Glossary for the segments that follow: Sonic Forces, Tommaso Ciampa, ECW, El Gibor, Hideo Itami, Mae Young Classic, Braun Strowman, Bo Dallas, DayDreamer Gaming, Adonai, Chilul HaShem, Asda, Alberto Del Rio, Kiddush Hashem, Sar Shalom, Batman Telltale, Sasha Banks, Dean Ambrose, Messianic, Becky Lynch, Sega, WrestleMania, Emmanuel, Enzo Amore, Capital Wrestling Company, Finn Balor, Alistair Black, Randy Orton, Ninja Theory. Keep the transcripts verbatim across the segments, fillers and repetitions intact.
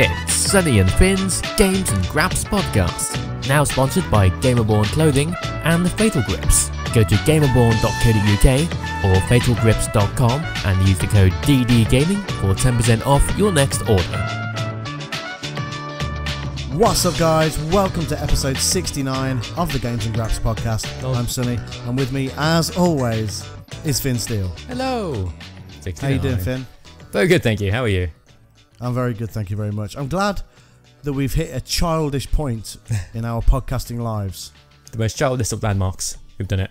It's Sunny and Finn's Games and Graps podcast, now sponsored by Gamerborn Clothing and the Fatal Grips. Go to gamerborn dot co dot U K or fatal grips dot com and use the code D D Gaming for ten percent off your next order. What's up, guys? Welcome to episode sixty-nine of the Games and Graps podcast. Oh. I'm Sunny, and with me, as always, is Finn Steele. Hello. sixty-nine. How you doing, Finn? Very good, thank you. How are you? I'm very good, thank you very much. I'm glad that we've hit a childish point in our podcasting lives. The most childish of landmarks. We've done it.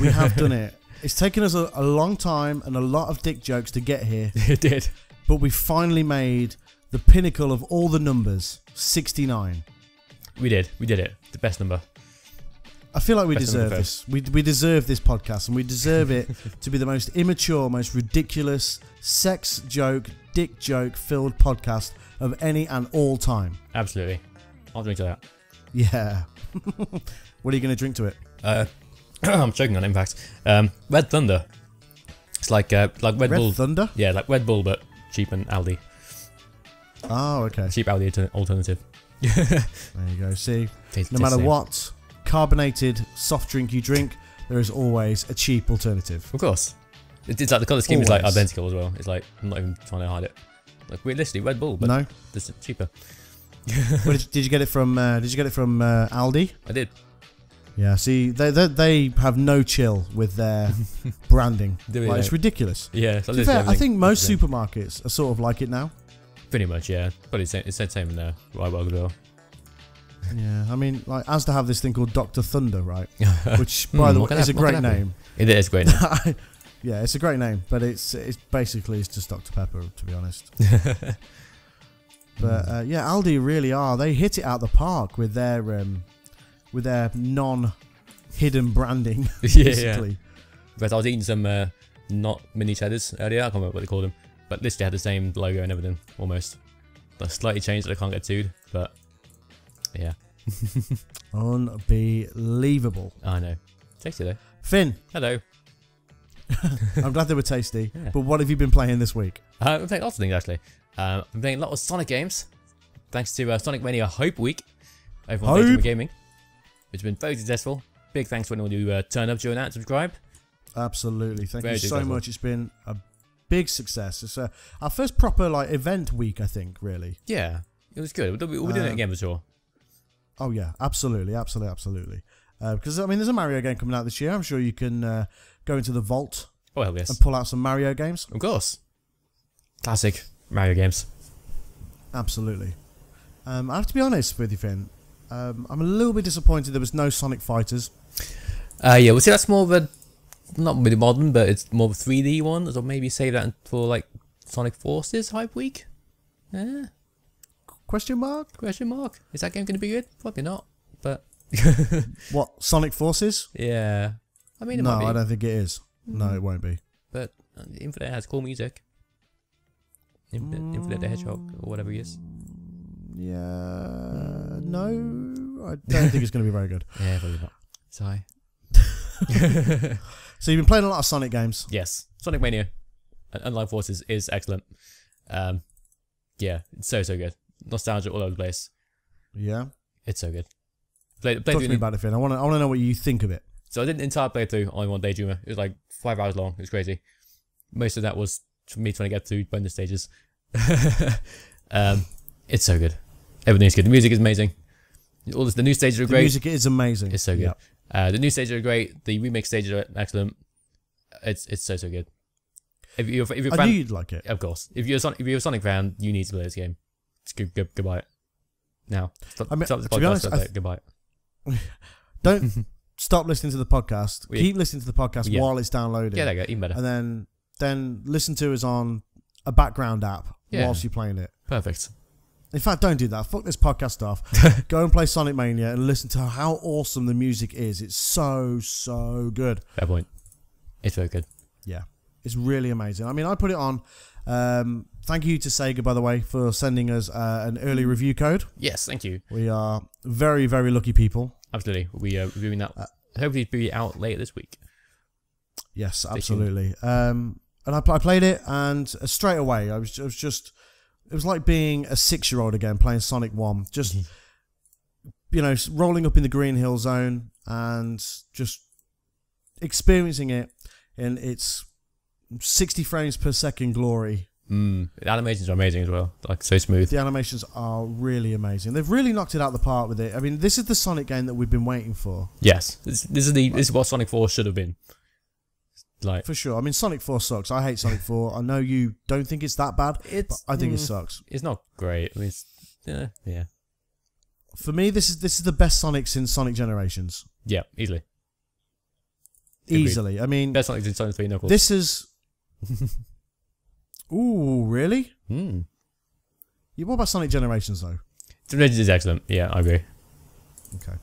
We have done it. It's taken us a, a long time and a lot of dick jokes to get here. It did. But we finally made the pinnacle of all the numbers, sixty-nine. We did. We did it. The best number. I feel like we best deserve this. We, we deserve this podcast, and we deserve it to be the most immature, most ridiculous sex joke, dick joke filled podcast of any and all time. Absolutely. I'll drink to that. Yeah. What are you going to drink to it? Uh, I'm choking on it, in fact. Um, Red Thunder. It's like uh, like Red, Red Bull Thunder. Yeah, like Red Bull, but cheap and Aldi. Oh, okay. Cheap Aldi alternative. There you go. See, it's no matter what carbonated soft drink you drink, there is always a cheap alternative. Of course, it's like the colour scheme always is like identical as well. It's like I'm not even trying to hide it. Like we're literally Red Bull, but no, this is cheaper. Did you get it from? Uh, did you get it from uh, Aldi? I did. Yeah, see, they, they they have no chill with their branding. Like, like, it's ridiculous. Yeah, it's like fair, I think most supermarkets are sort of like it now. Pretty much, yeah. But it's it's the same in there. Right, well, well. Yeah, I mean, like Asda have this thing called Doctor Thunder, right? Which, by mm, the way, is a great name. It is a great name. Yeah, it's a great name, but it's it's basically it's just Doctor Pepper, to be honest. But uh, yeah, Aldi really are. They hit it out the park with their. Um, With their non-hidden branding, basically. Yeah, yeah. But I was eating some uh, not mini cheddars earlier. I can't remember what they called them, but literally had the same logo and everything almost. But slightly changed that I can't get to, but yeah. Unbelievable. I know. Tasty though. Finn. Hello. I'm glad they were tasty. Yeah. But what have you been playing this week? Uh, I'm playing lots of things actually. Um, I'm playing a lot of Sonic games, thanks to uh, Sonic Mania Hope Week over on DayDreamer Gaming. It's been very successful. Big thanks for anyone who uh, turned up, during that, subscribe. Absolutely, thank very you so successful. much. It's been a big success. It's uh, our first proper like event week, I think. Really. Yeah, it was good. We'll, we'll um, do it again for sure. Oh yeah, absolutely, absolutely, absolutely. Uh, because I mean, there's a Mario game coming out this year. I'm sure you can uh, go into the vault. Oh hell yes. And pull out some Mario games. Of course. Classic Mario games. Absolutely. Um, I have to be honest with you, Finn. Um, I'm a little bit disappointed there was no Sonic Fighters. Uh, yeah, we'll see. That's more of a not really modern, but it's more of a three D one. So maybe save that for like Sonic Forces Hype Week. Yeah. Question mark? Question mark? Is that game going to be good? Probably not. But what, Sonic Forces? Yeah. I mean, it no, might be. I don't think it is. Mm. No, it won't be. But Infinite has cool music. Infinite, mm. Infinite the Hedgehog, or whatever he is. Yeah, no, I don't think it's going to be very good. Yeah, probably not. Sorry. So you've been playing a lot of Sonic games. Yes, Sonic Mania and Life Forces is excellent. Um, yeah, it's so so good. Nostalgia all over the place. Yeah, it's so good. Play, play Talk to me about it, Finn. I want to. I want to know what you think of it. So I did an entire playthrough on one Daydreamer. It was like five hours long. It was crazy. Most of that was me trying to get through bonus stages. um, it's so good. Everything's good. The music is amazing. All this, the new stages are great. The music is amazing. It's so good. Yep. Uh, the new stages are great. The remake stages are excellent. It's it's so so good. If you're, if you're a fan, I knew you'd like it. Of course. If you're a Sonic, if you're a Sonic fan, you need to play this game. Just go, go, go buy it now. Stop, I mean, stop the podcast. Honest, stop go buy it. Don't stop listening to the podcast. Keep listening to the podcast yeah. while it's downloading. Yeah, there you go. Even better. And then then listen to us on a background app yeah. whilst you're playing it. Perfect. In fact, don't do that. Fuck this podcast off. Go and play Sonic Mania and listen to how awesome the music is. It's so, so good. Fair point. It's very good. Yeah. It's really amazing. I mean, I put it on. Um, thank you to Sega, by the way, for sending us uh, an early review code. Yes, thank you. We are very, very lucky people. Absolutely. We are reviewing that. Uh, Hopefully it'll be out later this week. Yes, absolutely. Um, and I, I played it, and straight away, I was, I was just... It was like being a six-year-old again, playing Sonic one. Just, mm-hmm. you know, rolling up in the Green Hill Zone and just experiencing it in its sixty frames per second glory. Mm. The animations are amazing as well. Like, so smooth. The animations are really amazing. They've really knocked it out of the park with it. I mean, this is the Sonic game that we've been waiting for. Yes. This, this is the this is what Sonic four should have been. Like, for sure. I mean, Sonic four sucks. I hate Sonic four. I know you don't think it's that bad, it's, but I think mm, it sucks. It's not great. I mean, it's, yeah, yeah. For me, this is this is the best Sonic since Sonic Generations. Yeah, easily. Easily. Agreed. I mean, best Sonic since Sonic three Knuckles. This is. Ooh, really? Hmm. Yeah, what about Sonic Generations though? Generations is excellent. Yeah, I agree. Okay,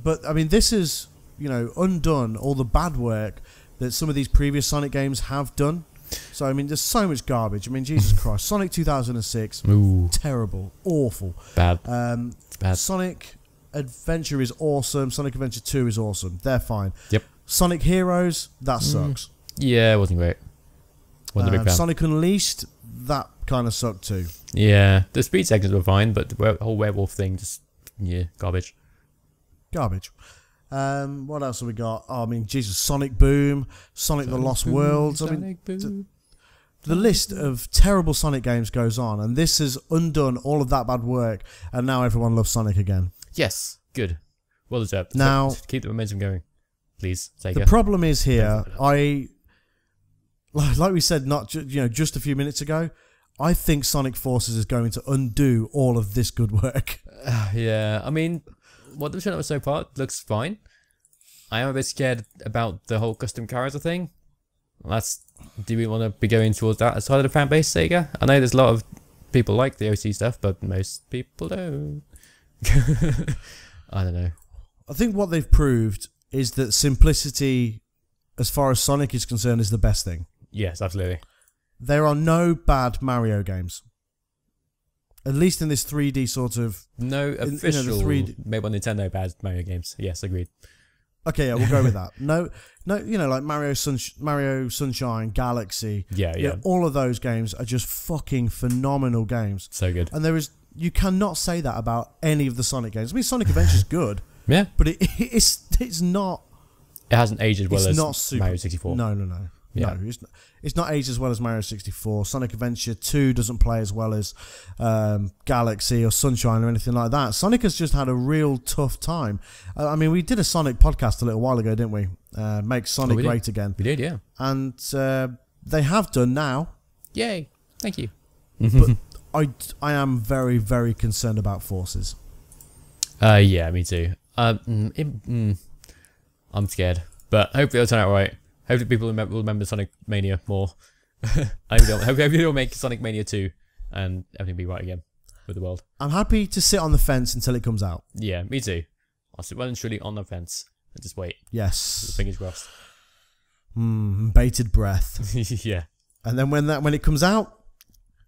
but I mean, this is, you know, undone all the bad work that some of these previous Sonic games have done. So, I mean, there's so much garbage. I mean, Jesus Christ. Sonic two thousand six, ooh, terrible, awful. Bad. Um, bad. Sonic Adventure is awesome. Sonic Adventure two is awesome. They're fine. Yep. Sonic Heroes, that sucks. Mm. Yeah, it wasn't great. Wasn't um, a big fan. Sonic Unleashed, that kind of sucked too. Yeah, the speed segments were fine, but the whole werewolf thing, just, yeah, garbage. Garbage. Um, what else have we got? Oh, I mean, Jesus, Sonic Boom, Sonic, Sonic the Lost Boom, Worlds. Sonic I mean, Boom. The list of terrible Sonic games goes on, and this has undone all of that bad work, and now everyone loves Sonic again. Yes, good. Well deserved. Now, so, keep the momentum going, please. Take the care. Problem is here, I, like we said, not ju you know, just a few minutes ago, I think Sonic Forces is going to undo all of this good work. Uh, yeah, I mean, what they've shown up so far looks fine. I am a bit scared about the whole custom character thing. That's, do we want to be going towards that side of the fan base, Sega? I know there's a lot of people like the O C stuff, but most people don't. I don't know. I think what they've proved is that simplicity, as far as Sonic is concerned, is the best thing. Yes, absolutely. There are no bad Mario games. At least in this three D sort of... No official, you know, three D... made by Nintendo bad Mario games. Yes, agreed. Okay, yeah, we'll go with that. No, no, you know, like Mario, Sunsh Mario Sunshine, Galaxy. Yeah, yeah. You know, all of those games are just fucking phenomenal games. So good. And there is... You cannot say that about any of the Sonic games. I mean, Sonic Adventure's good. Yeah. But it, it's, it's not... It hasn't aged well as not super, Mario sixty-four. No, no, no. Yeah. No, it's not, it's not aged as well as Mario sixty-four. Sonic Adventure two doesn't play as well as um, Galaxy or Sunshine or anything like that. Sonic has just had a real tough time. Uh, I mean, we did a Sonic podcast a little while ago, didn't we? Uh, make Sonic oh, we great did. again. We did, yeah. And uh, they have done now. Yay. Thank you. But I, I am very, very concerned about Forces. Uh, yeah, me too. Um, mm, it, mm, I'm scared. But hopefully it'll turn out right. Hopefully people will remember Sonic Mania more. I don't. Hopefully it'll make Sonic Mania two and everything will be right again with the world. I'm happy to sit on the fence until it comes out. Yeah, me too. I'll sit well and truly on the fence and just wait. Yes. Fingers crossed. Mm, bated breath. Yeah. And then when that when it comes out,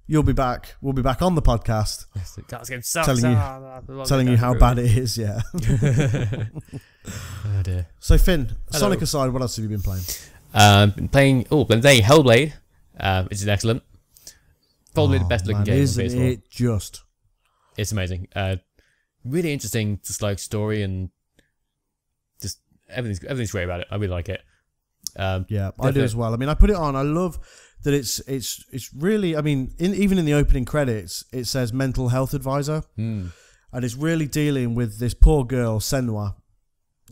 you'll be back. We'll be back on the podcast. Yes, the game sucks. Telling you, ah, telling you how bad it is. Yeah. Oh dear. So Finn, hello. Sonic aside, what else have you been playing? Um, been playing. Oh, been playing Hellblade. Um, which is excellent. Probably oh, the best looking man, game. Isn't on it just? It's amazing. Uh, really interesting, just like story and just everything's everything's great about it. I really like it. Um, yeah, I do as well. I mean, I put it on. I love that it's it's it's really. I mean, in, even in the opening credits, it says mental health advisor, mm. and it's really dealing with this poor girl Senua.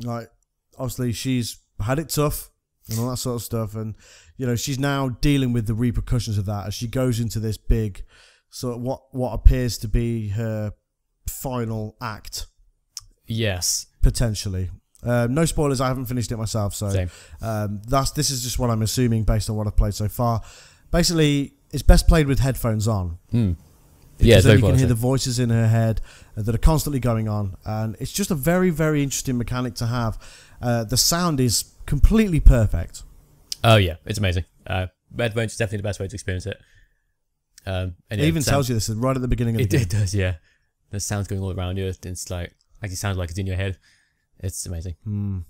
Like, obviously, she's had it tough and all that sort of stuff, and you know, she's now dealing with the repercussions of that as she goes into this big, sort of what what appears to be her final act. Yes, potentially. Um, no spoilers. I haven't finished it myself, so um, that's this is just what I'm assuming based on what I've played so far. Basically, it's best played with headphones on. Mm. Yeah, so you can hear the voices in her head that are constantly going on, and it's just a very, very interesting mechanic to have. Uh, the sound is completely perfect. Oh yeah, it's amazing. Uh, headphones is definitely the best way to experience it. Um, and it even tells you this right at the beginning of the game. It does, yeah. The sound's going all around you. It's like, like it sounds like it's in your head. It's amazing. Mm.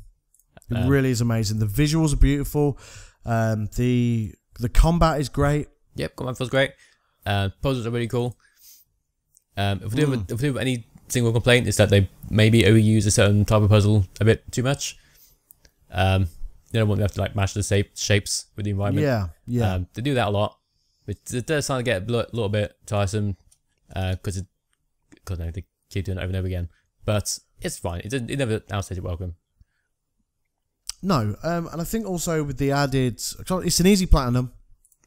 It um, really is amazing. The visuals are beautiful. Um, the the combat is great. Yep, combat feels great. Uh, puzzles are really cool. Um, if we do mm. if we do any single complaint, is that they maybe overuse a certain type of puzzle a bit too much. Um, they don't want to have to like match the shape, shapes with the environment. Yeah, yeah. Um, they do that a lot, but it does start to get a little bit tiresome because uh, because no, they keep doing it over and over again. But it's fine. It, it never outstays it welcome. No, um, and I think also with the added, it's an easy platinum.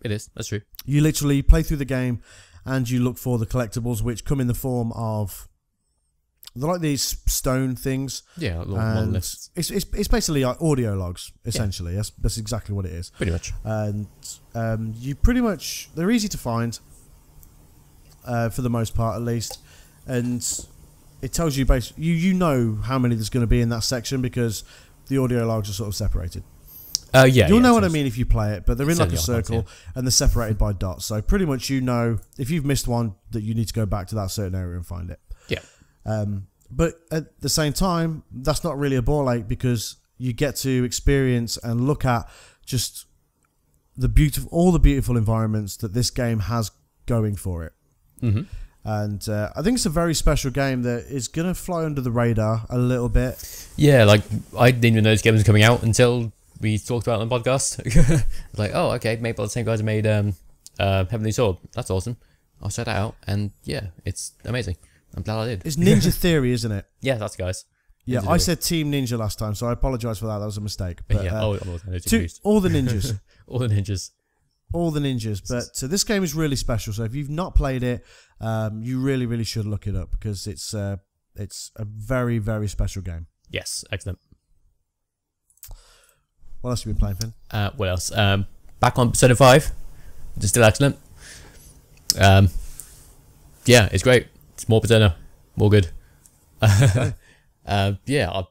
It is. That's true. You literally play through the game, and you look for the collectibles, which come in the form of they're like these stone things. Yeah, long, long lists. It's it's it's basically like audio logs, essentially. Yeah. That's that's exactly what it is. Pretty much. And um, you pretty much they're easy to find, uh, for the most part, at least. And it tells you basically you you know how many there's going to be in that section because the audio logs are sort of separated. Uh, yeah, You'll yeah, know what I mean if you play it, but they're in like a circle ones, yeah. and they're separated by dots. So pretty much you know, if you've missed one, that you need to go back to that certain area and find it. Yeah. Um, but at the same time, that's not really a ball ache because you get to experience and look at just the beautiful, all the beautiful environments that this game has going for it. Mm-hmm. And uh, I think it's a very special game that is going to fly under the radar a little bit. Yeah, like I didn't even know this game was coming out until... we talked about it on the podcast. Like, oh, okay, made by the same guys who made um, uh, Heavenly Sword. That's awesome. I'll check that out. And yeah, it's amazing. I'm glad I did. It's Ninja Theory, isn't it? Yeah, that's guys. Yeah, Ninja I Theory. said Team Ninja last time, so I apologise for that. That was a mistake. But yeah, uh, all, two, all the ninjas. all the ninjas. All the ninjas. But so this game is really special. So if you've not played it, um, you really, really should look it up because it's uh, it's a very, very special game. Yes, excellent. What else have you been playing, Finn? Uh, what else? Um, back on Persona five, which is still excellent. Um, yeah, it's great. It's more Persona, more good. Okay. uh, yeah, I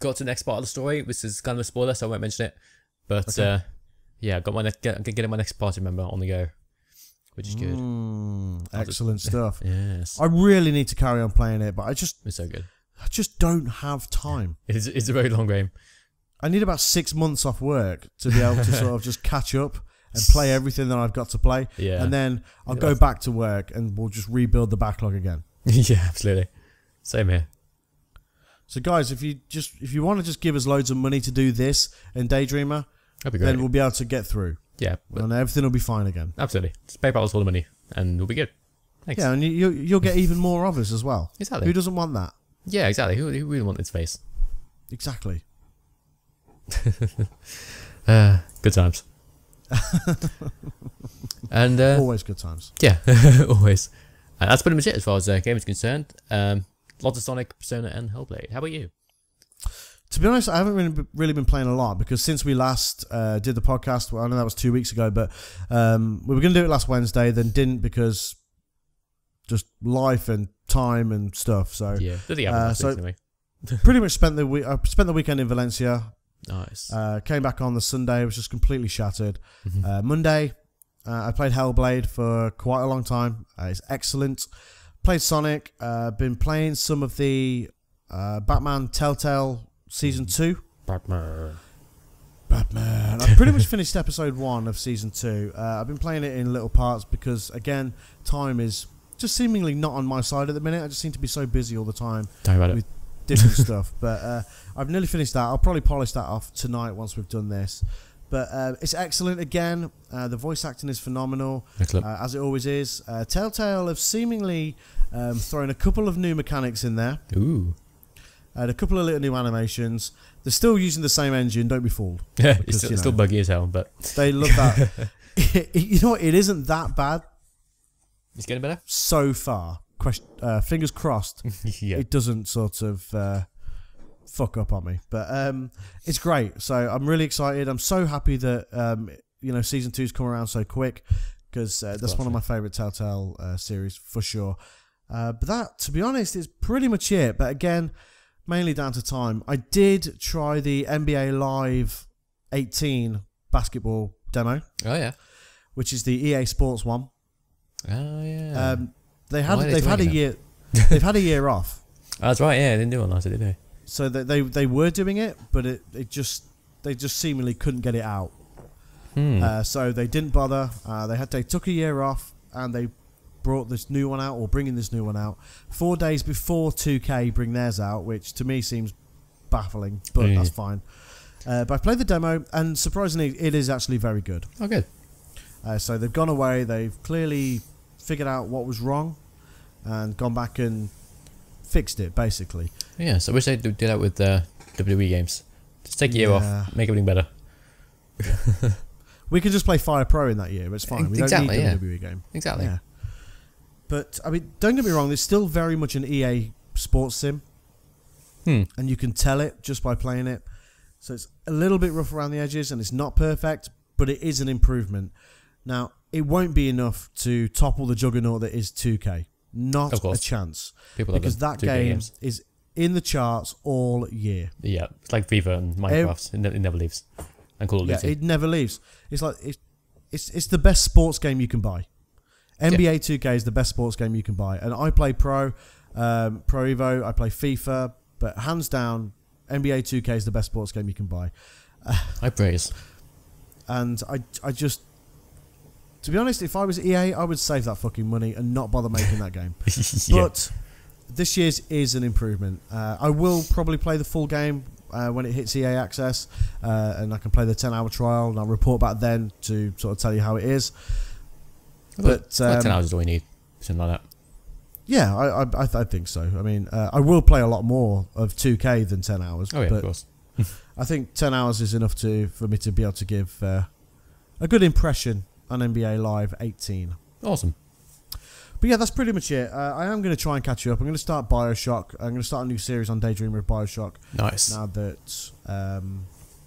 got to the next part of the story, which is kind of a spoiler, so I won't mention it. But okay. uh, yeah, got my next, get, getting my next party member on the go, which is good. Mm, excellent just, stuff. Yes. I really need to carry on playing it, but I just it's so good. I just don't have time. Yeah. It's it's a very long game. I need about six months off work to be able to sort of just catch up and play everything that I've got to play. Yeah. And then I'll go back to work and we'll just rebuild the backlog again. Yeah, absolutely. Same here. So guys, if you just if you want to just give us loads of money to do this and Daydreamer, that'd be great. Then we'll be able to get through. Yeah. And everything will be fine again. Absolutely. Just PayPal us all the money and we'll be good. Thanks. Yeah, and you, you'll get even more of us as well. Exactly. Who doesn't want that? Yeah, exactly. Who, who wouldn't want this face? Exactly. uh, good times. and uh, always good times. Yeah, always. And that's pretty much it as far as the uh, game is concerned. Um, lots of Sonic, Persona, and Hellblade. How about you? To be honest, I haven't really, really been playing a lot because since we last uh, did the podcast, well, I know that was two weeks ago, but um, we were going to do it last Wednesday, then didn't because just life and time and stuff. So yeah, the uh, so anyway. Pretty much spent the week. I spent the weekend in Valencia. Nice. Uh, came back on the Sunday. I was just completely shattered. Mm-hmm. uh, Monday, uh, I played Hellblade for quite a long time. Uh, it's excellent. Played Sonic. Uh, been playing some of the uh, Batman Telltale Season two. Batman. Batman. I've pretty much finished Episode one of Season two. Uh, I've been playing it in little parts because, again, time is just seemingly not on my side at the minute. I just seem to be so busy all the time. Don't worry about it. Different stuff, but uh, I've nearly finished that. I'll probably polish that off tonight once we've done this. But uh, it's excellent again. Uh, the voice acting is phenomenal, uh, as it always is. Uh, Telltale have seemingly um, thrown a couple of new mechanics in there. Ooh, and a couple of little new animations. They're still using the same engine. Don't be fooled. Yeah, because, it's still, you know, still buggy as hell, but they love that. You know what? It isn't that bad. It's getting better so far. Question, uh, fingers crossed. Yeah. It doesn't sort of uh, fuck up on me, but um, it's great. So I'm really excited. I'm so happy that um, you know season two's come around so quick because uh, that's one of my favourite Telltale uh, series for sure. Uh, but that, to be honest, is pretty much it. But again, mainly down to time. I did try the N B A Live eighteen basketball demo. Oh yeah, which is the E A Sports one. Oh yeah. Um, They had they they've had a year they've had a year off. Oh, that's right, yeah, they didn't do it last year, did they? So they, they they were doing it, but it it just they just seemingly couldn't get it out. Hmm. Uh, so they didn't bother. Uh, they had they took a year off and they brought this new one out, or bringing this new one out four days before two K bring theirs out, which to me seems baffling, but mm. that's fine. Uh, but I played the demo, and surprisingly, it is actually very good. Oh, good. Uh, so they've gone away, they've clearly figured out what was wrong, and gone back and fixed it, basically. Yeah, so I wish they did that with uh, W W E games. Just take a year yeah. off, make everything better. Yeah. We could just play Fire Pro in that year, but it's fine. We exactly, don't need a yeah. W W E game. Exactly. Yeah. But, I mean, don't get me wrong, there's still very much an E A sports sim. Hmm. And you can tell it just by playing it. So it's a little bit rough around the edges, and it's not perfect, but it is an improvement. Now, it won't be enough to topple the juggernaut that is two K. Not a chance. People because that game games. is in the charts all year. Yeah, it's like FIFA and Minecraft. It, it, never, it never leaves. And Call of Duty. Yeah, it never leaves. It's like it, it's it's the best sports game you can buy. N B A yeah. two K is the best sports game you can buy. And I play Pro, um, Pro Evo. I play FIFA, but hands down, N B A two K is the best sports game you can buy. Uh, I praise. And I, I just... To be honest, if I was E A, I would save that fucking money and not bother making that game. yeah. But this year's is an improvement. Uh, I will probably play the full game uh, when it hits E A Access, uh, and I can play the ten-hour trial, and I'll report back then to sort of tell you how it is. But um, like ten hours is all we need, something like that. Yeah, I I, I, th I think so. I mean, uh, I will play a lot more of two K than ten hours. Oh yeah, but of course. I think ten hours is enough to for me to be able to give uh, a good impression on N B A Live eighteen. Awesome. But yeah, that's pretty much it. Uh, I am going to try and catch you up. I'm going to start Bioshock. I'm going to start a new series on Daydreamer of Bioshock. Nice. Now that um,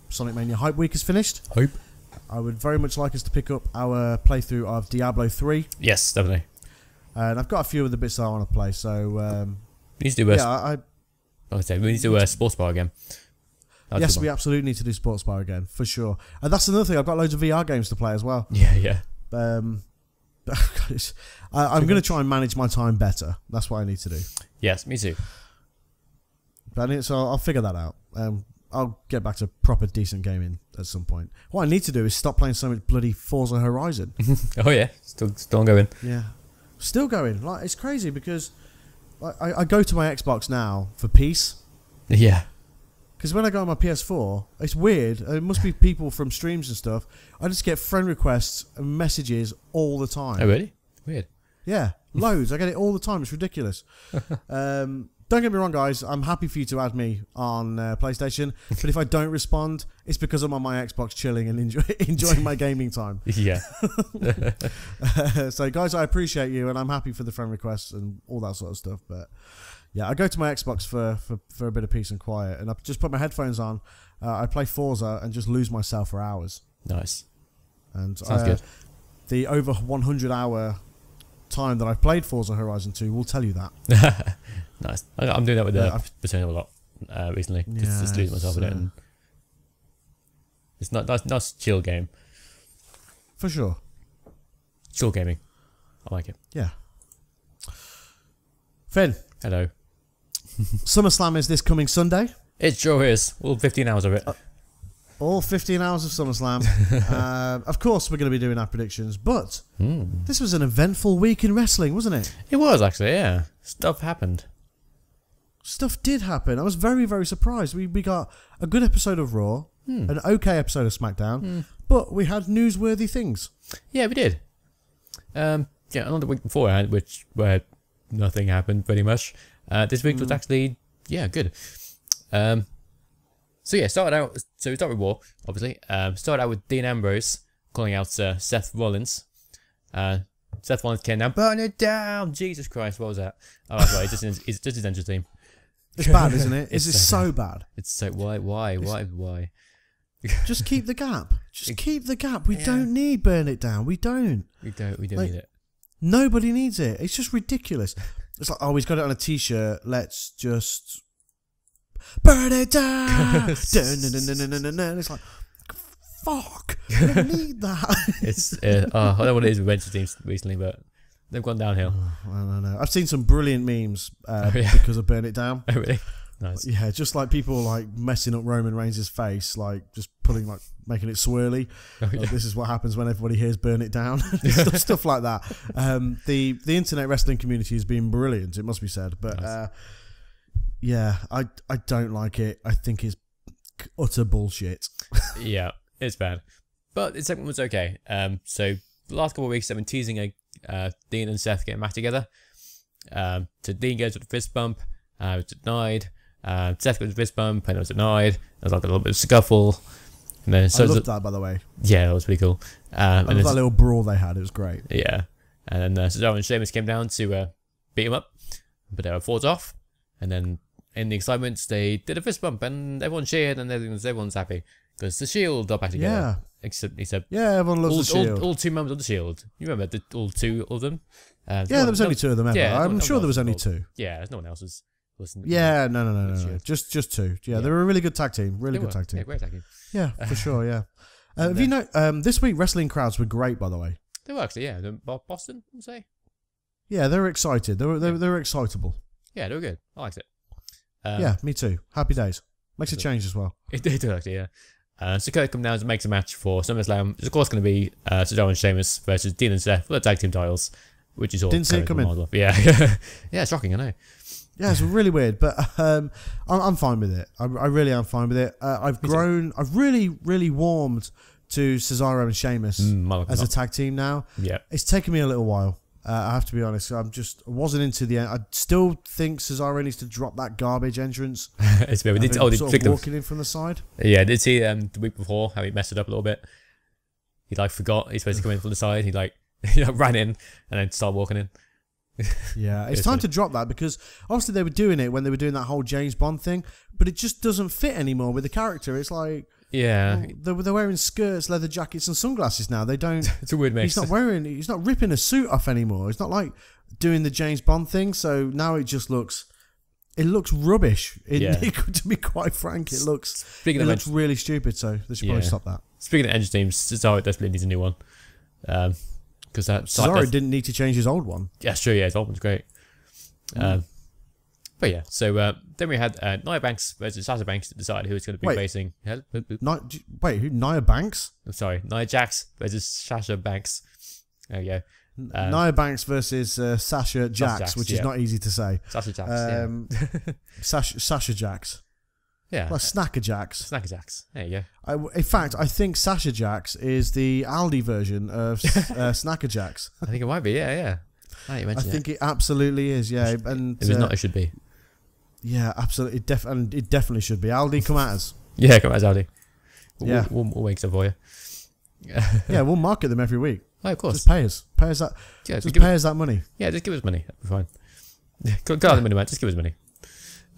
Sonic Mania Hype Week is finished. Hope. I would very much like us to pick up our playthrough of Diablo three. Yes, definitely. And I've got a few of the bits I want to play, so... Um, we need to do a, yeah, I, I say, we need to do a sports bar again. That'd yes, we absolutely need to do sports bar again, for sure. And that's another thing, I've got loads of V R games to play as well. Yeah, yeah. Um, God, I, I'm going to try and manage my time better. That's what I need to do. Yes, me too. But I need, so I'll, I'll figure that out. Um, I'll get back to proper decent gaming at some point. What I need to do is stop playing so much bloody Forza Horizon. Oh yeah, still, still going. Yeah. Still going. Like, it's crazy because I, I go to my Xbox now for peace. Yeah. Because when I go on my P S four, it's weird. It must be people from streams and stuff. I just get friend requests and messages all the time. Oh, really? Weird. Yeah, loads. I get it all the time. It's ridiculous. um, don't get me wrong, guys. I'm happy for you to add me on uh, PlayStation. But if I don't respond, it's because I'm on my Xbox chilling and enjoy, enjoying my gaming time. Yeah. uh, so, guys, I appreciate you, and I'm happy for the friend requests and all that sort of stuff. But, yeah, I go to my Xbox for, for, for a bit of peace and quiet, and I just put my headphones on. Uh, I play Forza and just lose myself for hours. Nice. And Sounds uh, good. The over one hundred hour time that I've played Forza Horizon two will tell you that. Nice. I'm doing that with the Persona yeah, a lot uh, recently. Yeah, just, just losing myself in uh, it. And it's not that's nice chill game. For sure. Chill gaming. I like it. Yeah. Finn. Hello. SummerSlam is this coming Sunday. It sure is. All fifteen hours of it. Uh, all fifteen hours of SummerSlam. uh, of course, we're going to be doing our predictions, but mm. this was an eventful week in wrestling, wasn't it? It was, actually, yeah. Stuff happened. Stuff did happen. I was very, very surprised. We, we got a good episode of Raw, mm. an okay episode of SmackDown, mm. but we had newsworthy things. Yeah, we did. Um, yeah, another week beforehand, which where nothing happened, pretty much. Uh, this week mm. was actually, yeah, good. Um, so yeah, started out, so we started with Raw, obviously. Um, started out with Dean Ambrose calling out uh, Seth Rollins. Uh, Seth Rollins came down, burn it down! Jesus Christ, what was that? Oh, that's right, it's just, his, it's just his entrance theme. It's bad, isn't it? It's, it's so, so bad. bad. It's so, why, why, why, why? Just keep the gap. Just keep the gap. We yeah. don't need burn it down. We don't. We don't, we don't like, need it. Nobody needs it. It's just ridiculous. It's like, oh, he's got it on a t-shirt. Let's just burn it down. Dun, dun, dun, dun, dun, dun, dun. It's like, fuck. We don't need that. It's, uh, oh, I don't know what it is with Venture teams recently, but they've gone downhill. Oh, I don't know. I've seen some brilliant memes uh, oh, yeah. because of burn it down. Oh, really? Nice. Yeah, just like people like messing up Roman Reigns' face, like just putting like making it swirly. Oh, yeah. Like, this is what happens when everybody hears "burn it down." stuff, stuff like that. Um, the the internet wrestling community has been brilliant, it must be said. But nice. uh, yeah, I I don't like it. I think it's utter bullshit. Yeah, it's bad. But the segment was okay. Um, so the last couple of weeks, I've been teasing a, uh, Dean and Seth getting back together. Um, so Dean goes with a fist bump. Uh, it was denied. Uh, Seth goes with a fist bump, and it was denied. There was like a little bit of scuffle. And then, so I loved that, by the way. Yeah, that was pretty cool. Um, I and that little brawl they had. It was great. Yeah. And then uh, Cesaro and Sheamus came down to uh, beat him up, but they were fought off. And then in the excitement, they did a fist bump, and everyone cheered, and everyone's, everyone's happy. Because the Shield are back together. Yeah. Except, except yeah, everyone loves all, the Shield. All, all two members of the Shield. You remember the, all two of them? Uh, yeah, one, there was only two of them ever. Yeah, I'm no, sure no there was only two. Yeah, no one else was listening. Yeah, no, no, no, no, no. Just, just two. Yeah, yeah, they were a really good tag team. Really they good were. tag team. Yeah, great tag team. Yeah, for sure, yeah. Uh, have you know, um, this week, wrestling crowds were great, by the way. They were actually, yeah. Boston, I'd say. Yeah, they were excited. They were, they, yeah. they were excitable. Yeah, they were good. I liked it. Um, yeah, me too. Happy days. Makes a change as well. It did, actually, yeah. Uh, so Kurt comes down and makes a match for SummerSlam. It's of course going to be uh, Cesaro and Sheamus versus Dean and Seth for the tag team titles, which is all didn't see it coming. Yeah, yeah, it's shocking, I know. Yeah, it's really weird, but um, I'm, I'm fine with it. I, I really am fine with it. Uh, I've Me grown, too. I've really, really warmed to Cesaro and Sheamus mm, as a tag team now. Yeah, it's taken me a little while. Uh, I have to be honest. I'm just I wasn't into the. I still think Cesaro needs to drop that garbage entrance. It's weird. We did, oh, sort of walking them. in from the side. Yeah, did see um, the week before how he messed it up a little bit. He like forgot he's supposed to come in from the side. He like ran in and then started walking in. Yeah, it's, it's time funny. to drop that because obviously they were doing it when they were doing that whole James Bond thing, but it just doesn't fit anymore with the character. It's like. Yeah, well, they're, they're wearing skirts, leather jackets, and sunglasses now. They don't. It's a weird mix. He's not wearing. He's not ripping a suit off anymore. It's not like doing the James Bond thing. So now it just looks. It looks rubbish. It, yeah. it to be quite frank, it looks. Speaking it of looks really stupid. So they should yeah. probably stop that. Speaking of engine teams, Cesaro definitely needs a new one. Um, because that Cesaro didn't need to change his old one. Yeah, sure. Yeah, his old one's great. Mm. Um, But yeah, so uh, then we had uh, Nia Banks versus Sasha Banks to decide who was going to be wait, facing. Hell, Nia, wait, who? Nia Banks? I'm sorry, Nia Jax versus Sasha Banks. There we go. Um, Nia Banks versus uh, Sasha Jax, Jax which yeah. is not easy to say. Sasha Jax, um, yeah. Sasha, Sasha Jax. Yeah. Well, Snacker Jax. Snacker Jax. There you go. I, in fact, I think Sasha Jax is the Aldi version of uh, Snacker Jax. I think it might be, yeah, yeah. I, I think it. it absolutely is, yeah. It should, and, if it's uh, not, it should be. Yeah, absolutely. It def and it definitely should be. Aldi, come at us. Yeah, come at us, Aldi. We'll, yeah, we'll, we'll make some for you. Yeah, we'll market them every week. Oh, of course. Just pay us. Pay us that. Yeah, just, just pay us, us that money. Yeah, just give us money. That'd be fine. Go out yeah. the money, man. Just give us money.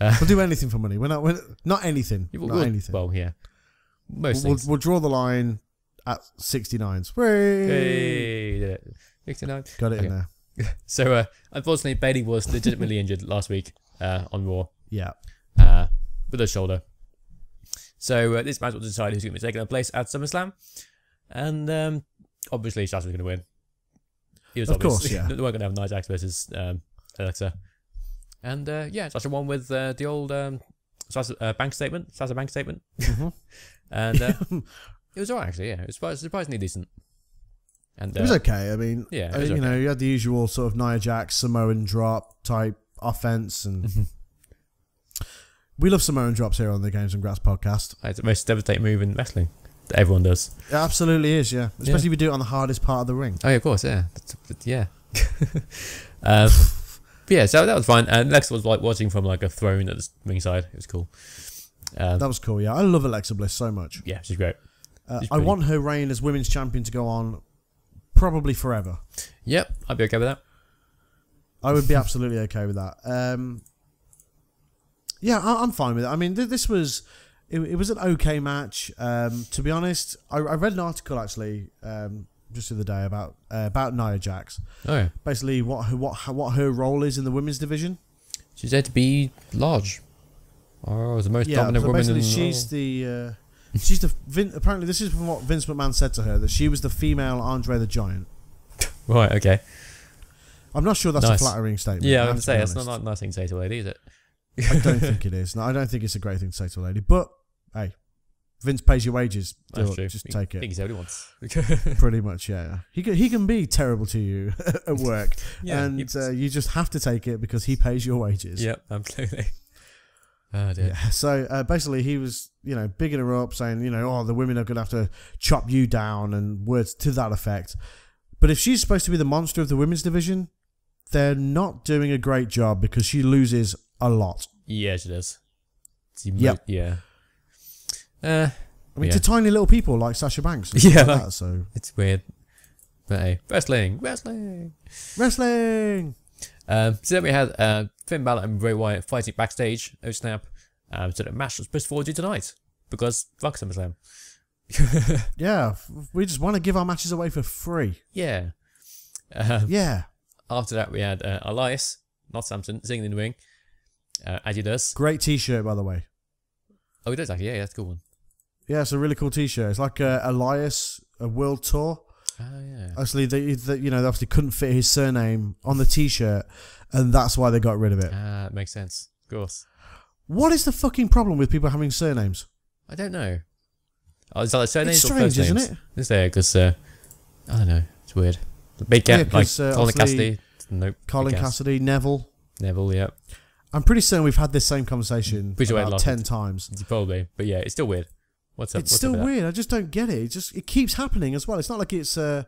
Uh, we'll do anything for money. We're not. We're not anything. We'll, not we'll, anything. Well, yeah. Most we'll, things. We'll, we'll draw the line at sixty-nines. Hey, sixty-nine. Got it okay. in there. So, uh, unfortunately, Bailey was legitimately injured last week uh, on Raw. Yeah. Uh, with her shoulder. So, uh, this match will decide who's going to be taking her place at SummerSlam. And, um, obviously, Sasha was going to win. He was of obvious. course, yeah. They weren't going to have Nia Jax versus um, Alexa. And, uh, yeah, Sasha won with uh, the old um, Sasha, uh, bank statement. Sasha bank statement. Mm-hmm. And uh, it was all right, actually, yeah. It was surprisingly decent. And, uh, it was okay. I mean, yeah, uh, you okay. know, you had the usual sort of Nia Jax, Samoan drop type offense, and we love Samoan drops here on the Games and Graps podcast. It's the most devastating move in wrestling. Everyone does. It absolutely is, yeah. Especially yeah. if you do it on the hardest part of the ring. Oh, yeah, of course, yeah, That's, yeah. um, yeah, so that was fine. And Alexa was like watching from like a throne at the ringside. It was cool. Um, that was cool. Yeah, I love Alexa Bliss so much. Yeah, she's great. Uh, she's I want her reign as women's champion to go on. Probably forever. Yep, I'd be okay with that. I would be absolutely okay with that. Um, yeah, I, I'm fine with it. I mean, th this was it, it was an okay match. Um, to be honest, I, I read an article actually um, just the other day about uh, about Nia Jax. Oh, yeah. Basically, what her, what what her role is in the women's division. She's there to be large. Oh, the most yeah, dominant so woman. In she's the. the uh, She's the Vin, apparently this is from what Vince McMahon said to her, that she was the female Andre the Giant. Right. Okay. I'm not sure that's nice. a flattering statement. Yeah, I would say that's not a nice thing to say to a lady, is it? I don't think it is. No, I don't think it's a great thing to say to a lady. But hey, Vince pays your wages. That's true. Just he, take it. I think he's only once. Pretty much, yeah. He can, he can be terrible to you at work, yeah, and uh, you just have to take it because he pays your wages. Yep, absolutely. Oh, dear. Yeah. So uh, basically, he was, you know, bigging her up, saying, you know, oh, the women are going to have to chop you down, and words to that effect. But if she's supposed to be the monster of the women's division, they're not doing a great job because she loses a lot. Yeah, she does. Yep. Yeah. Uh, I mean, yeah. to tiny little people like Sasha Banks. And yeah, like like, that, so it's weird. But hey, wrestling, wrestling, wrestling. Um, so then we had uh, Finn Balor and Bray Wyatt fighting backstage. Oh snap! Um, so the match was pushed forward to tonight because fuck SummerSlam. Yeah, we just want to give our matches away for free. Yeah. Um, yeah. After that, we had uh, Elias, not Samson, singing in the ring, uh, as he does. Great T-shirt, by the way. Oh, he does actually. Yeah, yeah, that's a cool one. Yeah, it's a really cool T-shirt. It's like uh, Elias, a world tour. Oh, yeah. Obviously, they, they, you know, they obviously couldn't fit his surname on the T-shirt, and that's why they got rid of it. Ah, uh, makes sense. Of course. What is the fucking problem with people having surnames? I don't know. Oh, is that like surnames it's strange, or first names? Isn't it? It's there because uh, I don't know. It's weird. The big gap, yeah, like uh, Colin Cassidy. Nope. Colin Cassidy, Neville. Neville, yeah. I'm pretty certain we've had this same conversation Pretty about sure ten times. Probably, but yeah, it's still weird. What's up? It's what's still up weird. That? I just don't get it. It just it keeps happening as well. It's not like it's uh,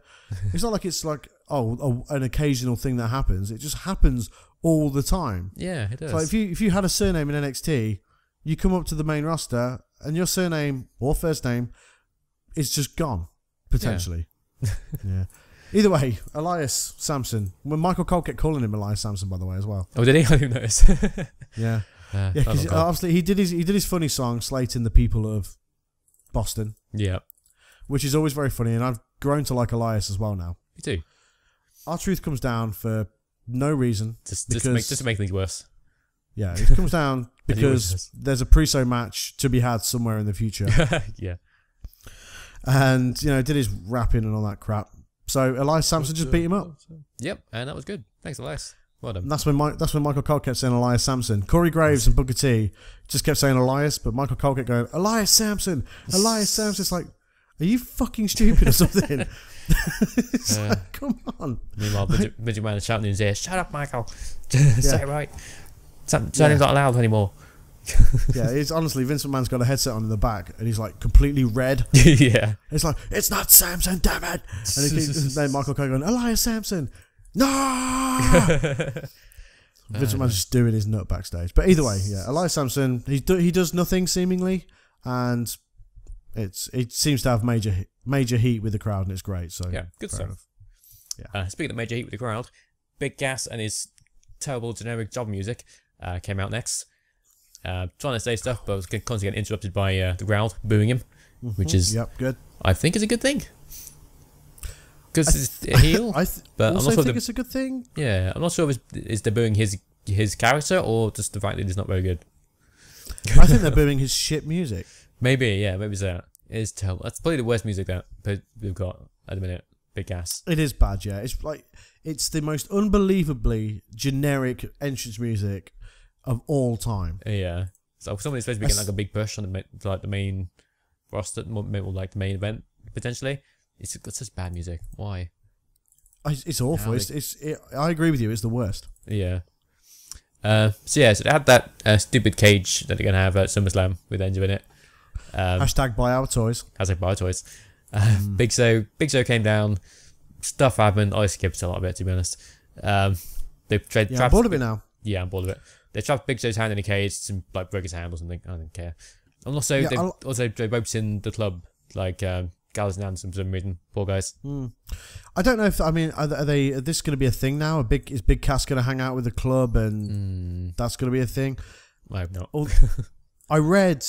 it's not like it's like oh a, an occasional thing that happens. It just happens all the time. Yeah, it does. So if you if you had a surname in N X T, you come up to the main roster and your surname or first name is just gone potentially. Yeah. Yeah. Either way, Elias Samson. When Michael Cole kept calling him Elias Samson, by the way, as well. Oh, did he? I didn't notice. Yeah, uh, yeah. Because obviously he did his he did his funny song slating the people of Boston. Yeah, which is always very funny, and I've grown to like Elias as well now. Me too. R-Truth comes down for no reason, just because, just, to, make, just to make things worse. Yeah, it comes down because there's a pre-show match to be had somewhere in the future. Yeah, and you know did his rapping and all that crap. So Elias Samson just beat him up. Yep, and that was good. Thanks, Elias. Well done. And that's when Mike, that's when Michael Cole kept saying Elias Samson. Corey Graves and Booker T just kept saying Elias, but Michael Cole kept going Elias Samson, Elias Samson. It's like, are you fucking stupid or something? It's uh, like, come on. Meanwhile, Midget, Midget Man is shouting in his ear, "Shut up, Michael. Say it right. Samson's yeah. not allowed anymore." Yeah, it's honestly Vince McMahon's got a headset on in the back, and he's like completely red. Yeah, it's like it's not Samson, damn it! And he keeps, then Michael Cole going, Elias Samson, no! Vince McMahon's just doing his nut backstage. But either way, yeah, Elias Samson, he do, he does nothing seemingly, and it's it seems to have major major heat with the crowd, and it's great. So yeah, good stuff. Enough. Yeah, uh, speaking of major heat with the crowd, Big Gas and his terrible generic job music uh, came out next. Uh, trying to say stuff, but I was constantly getting interrupted by uh, the crowd booing him, mm-hmm. which is, yep, good. I think it's a good thing because it's a heel. I th but also I'm not sure think it's a good thing. Yeah, I'm not sure if it's, is they're booing his his character or just the fact that he's not very good. I think they're booing his shit music. Maybe, yeah, maybe it's that. It's terrible. That's probably the worst music that we've got at the minute. Big Ass. It is bad. Yeah, it's like it's the most unbelievably generic entrance music of all time. Yeah. So somebody's supposed to be getting like a big push on the like the main roster, or like the main event potentially. It's got such bad music. Why? It's awful. It's, it's it, I agree with you. It's the worst. Yeah. Uh. So yeah. So they had that uh, stupid cage that they're gonna have at SummerSlam with Enzo in it. Um, hashtag buy our toys. Hashtag buy our toys. Uh, mm. Big Show. Big Show came down. Stuff happened. I skipped a lot of it, to be honest. Um. They tried. Yeah, I'm bored of it now. Yeah, I'm bored of it. They trapped Big Show's hand in a cage, some like broke his hand or something. I don't care. And also, yeah, they also they roped in the club, like um, Gallows and Anderson for some reason. Poor guys. Mm. I don't know if I mean, are they? Are this going to be a thing now? A big is Big Cass going to hang out with the club, and mm. that's going to be a thing? I hope not. I read.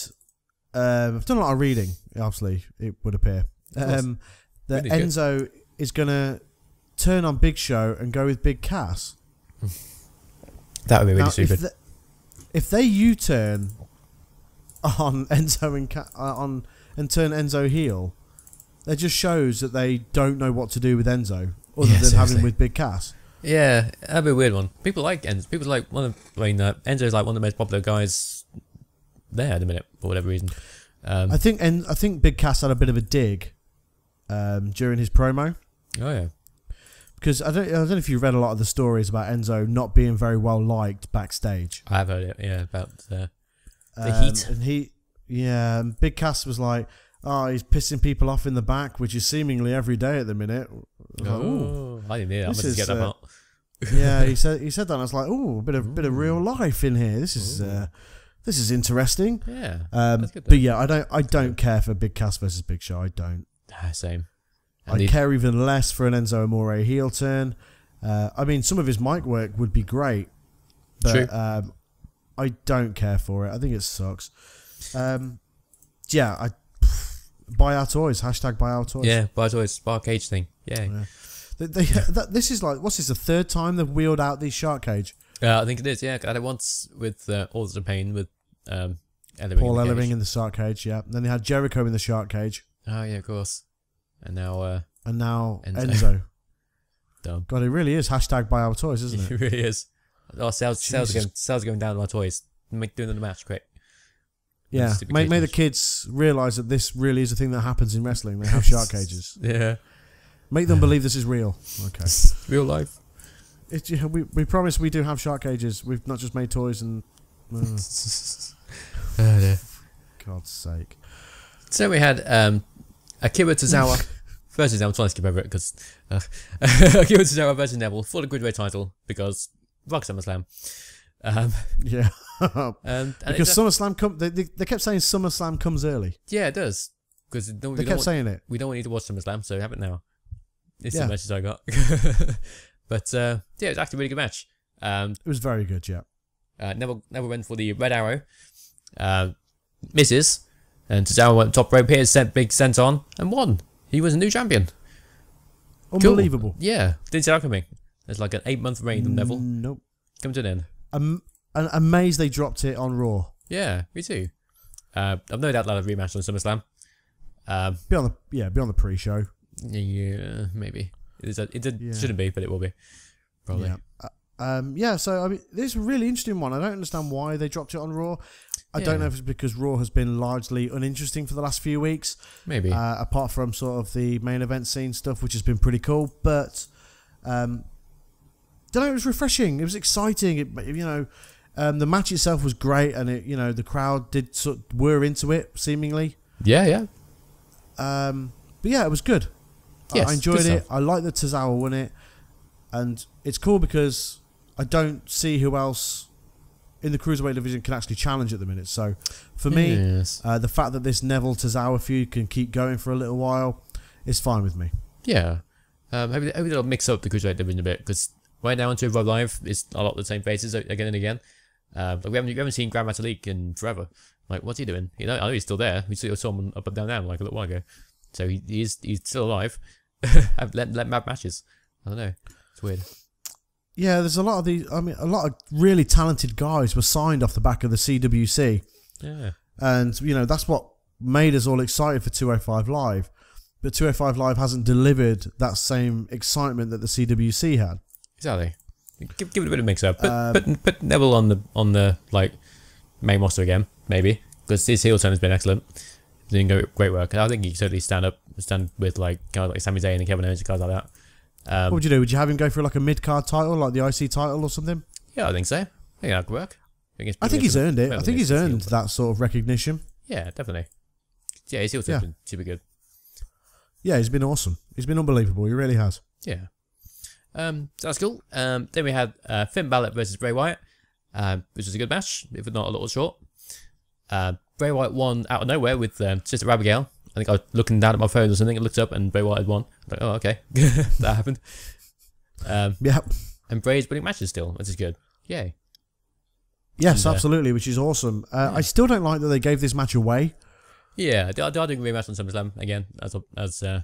Um, I've done a lot of reading. Obviously, it would appear um, that really Enzo good. is going to turn on Big Show and go with Big Cass. That would be really now, stupid. If, the, if they U-turn on Enzo and Ca uh, on and turn Enzo heel, that just shows that they don't know what to do with Enzo other yeah, than seriously. having him with Big Cass. Yeah, that'd be a weird one. People like Enzo. People like one of. I mean, uh, Enzo's like one of the most popular guys there at the minute for whatever reason. Um, I think and I think Big Cass had a bit of a dig um, during his promo. Oh yeah, because I don't. I don't know if you read a lot of the stories about Enzo not being very well liked backstage. I've heard it. Yeah, about the the um, heat. And he, yeah, and Big Cass was like, "Oh, he's pissing people off in the back, which is seemingly every day at the minute." I oh, like, I didn't hear that. I'm just get that uh, out. Yeah, he said he said that. And I was like, "Oh, a bit of Ooh. bit of real life in here. This is uh, this is interesting." Yeah, um, but yeah, I don't I don't care for Big Cass versus Big Show. I don't. Same. And I they'd... care even less for an Enzo Amore heel turn. Uh, I mean, some of his mic work would be great, but True. Um, I don't care for it. I think it sucks. Um, yeah, I. Buy our toys. Hashtag buy our toys. Yeah, buy our toys. Shark cage thing. Yeah. yeah. They, they, yeah. That, this is like, what's this, the third time they've wheeled out these shark cage? Uh, I think it is, yeah. I had it once with uh, Authors of Pain with um, Ellering Paul in Ellering in the shark cage, yeah. And then they had Jericho in the shark cage. Oh, yeah, of course. And now uh, And now Enzo. Enzo. Dumb. God, it really is hashtag buy our toys, isn't it? It really is. Oh, sales, sales, are going, sales are going down on our toys. Make, doing the match quick. Yeah, make, make the kids realise that this really is a thing that happens in wrestling. They have shark cages. Yeah. Make them believe this is real. Okay. Real life. It, yeah, we, we promise we do have shark cages. We've not just made toys and... Uh. oh, dear. God's sake. So we had um, Akira Tozawa versus... I'm trying to skip over it because... Uh, Akira Tozawa versus Neville for the Gridway title because... Rock SummerSlam. Um, yeah. um, and because it, SummerSlam come, they, they they kept saying SummerSlam comes early. Yeah, it does. Because they kept want, saying it. We don't need to watch SummerSlam, so we have it now. It's yeah. the message I got. but uh, yeah, it was actually a really good match. Um, it was very good. Yeah. Uh, Neville Neville went for the red arrow, uh, misses, and Tozawa went top rope here, sent big sent on, and won. He was a new champion. Unbelievable. Cool. Yeah, didn't see that coming. It's like an eight month reign of Neville. Nope. Come to an end. Um, I'm amazed they dropped it on Raw. Yeah, me too. Uh, I've no doubt they'll have a rematch on SummerSlam. Um, be on the yeah, be on the pre-show. Yeah, maybe it, a, it did, yeah. shouldn't be, but it will be. Probably. Yeah. Uh, um, yeah. So I mean, this is a really interesting one. I don't understand why they dropped it on Raw. I yeah. don't know if it's because Raw has been largely uninteresting for the last few weeks. Maybe. Uh, apart from sort of the main event scene stuff, which has been pretty cool, but. Um, I don't know, it was refreshing. It was exciting. It, you know, um, the match itself was great, and it, you know, the crowd did sort of were into it seemingly. Yeah, yeah. Um, but yeah, it was good. Yes, I enjoyed it. I like that Tozawa won it, and it's cool because I don't see who else in the cruiserweight division can actually challenge at the minute. So for me, yes. uh, the fact that this Neville Tozawa feud can keep going for a little while is fine with me. Yeah, um, hopefully they'll mix up the cruiserweight division a bit because. Right now on two oh five Live, it's a lot of the same faces again and again. Uh, like we, haven't, we haven't seen Grand Metalik in forever. Like, what's he doing? You know, I know he's still there. We saw him up and down down like a little while ago. So he, he is, he's still alive. I've let let mad matches. I don't know. It's weird. Yeah, there's a lot of these. I mean, a lot of really talented guys were signed off the back of the C W C. Yeah. And you know that's what made us all excited for two oh five Live. But two oh five Live hasn't delivered that same excitement that the C W C had. Exactly. Give, give it a bit of a mix up. Put, um, put, put Neville on the on the like main roster again, maybe, because his heel turn has been excellent. He's doing great work. I think he could certainly stand up, stand with like guys like Sami Zayn and Kevin Owens and guys like that. Um, what would you do? Would you have him go for like a mid card title, like the I C title or something? Yeah, I think so. I think that could work. I think, I think he's earned it. I think he's earned that sort of recognition. Yeah, definitely. Yeah, his heel turn's been super good. Yeah, he's been awesome. He's been unbelievable. He really has. Yeah. Um, so that's cool. Um, then we had uh, Finn Balor versus Bray Wyatt, uh, which was a good match, if not a little short. Uh, Bray Wyatt won out of nowhere with um, Sister Abigail. I think I was looking down at my phone or something. I looked up and Bray Wyatt had won. I was like, oh, okay, that happened. Um, yeah. And Bray's winning matches still, which is good. Yay. Yes, and, absolutely, uh, which is awesome. Uh, yeah. I still don't like that they gave this match away. Yeah, they are doing a rematch on SummerSlam again, as as uh,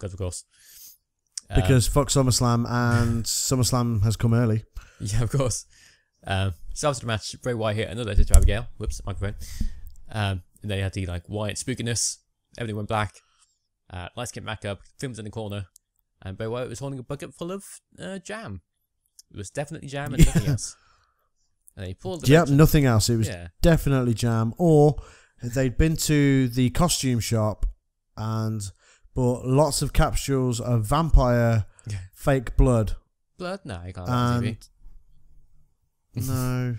of course. Because um, fuck SummerSlam and SummerSlam has come early. Yeah, of course. Um, so after the match, Bray Wyatt hit another letter to Abigail. Whoops, microphone. Um, and then he had the like Wyatt spookiness. Everything went black. Uh, lights came back up. Finn was in the corner, and Bray Wyatt was holding a bucket full of uh, jam. It was definitely jam and yeah. nothing else. And they pulled. Yep, bench. nothing else. It was yeah. definitely jam, or they'd been to the costume shop and bought lots of capsules of vampire yeah. fake blood. Blood? No, I can't. And on T V. No.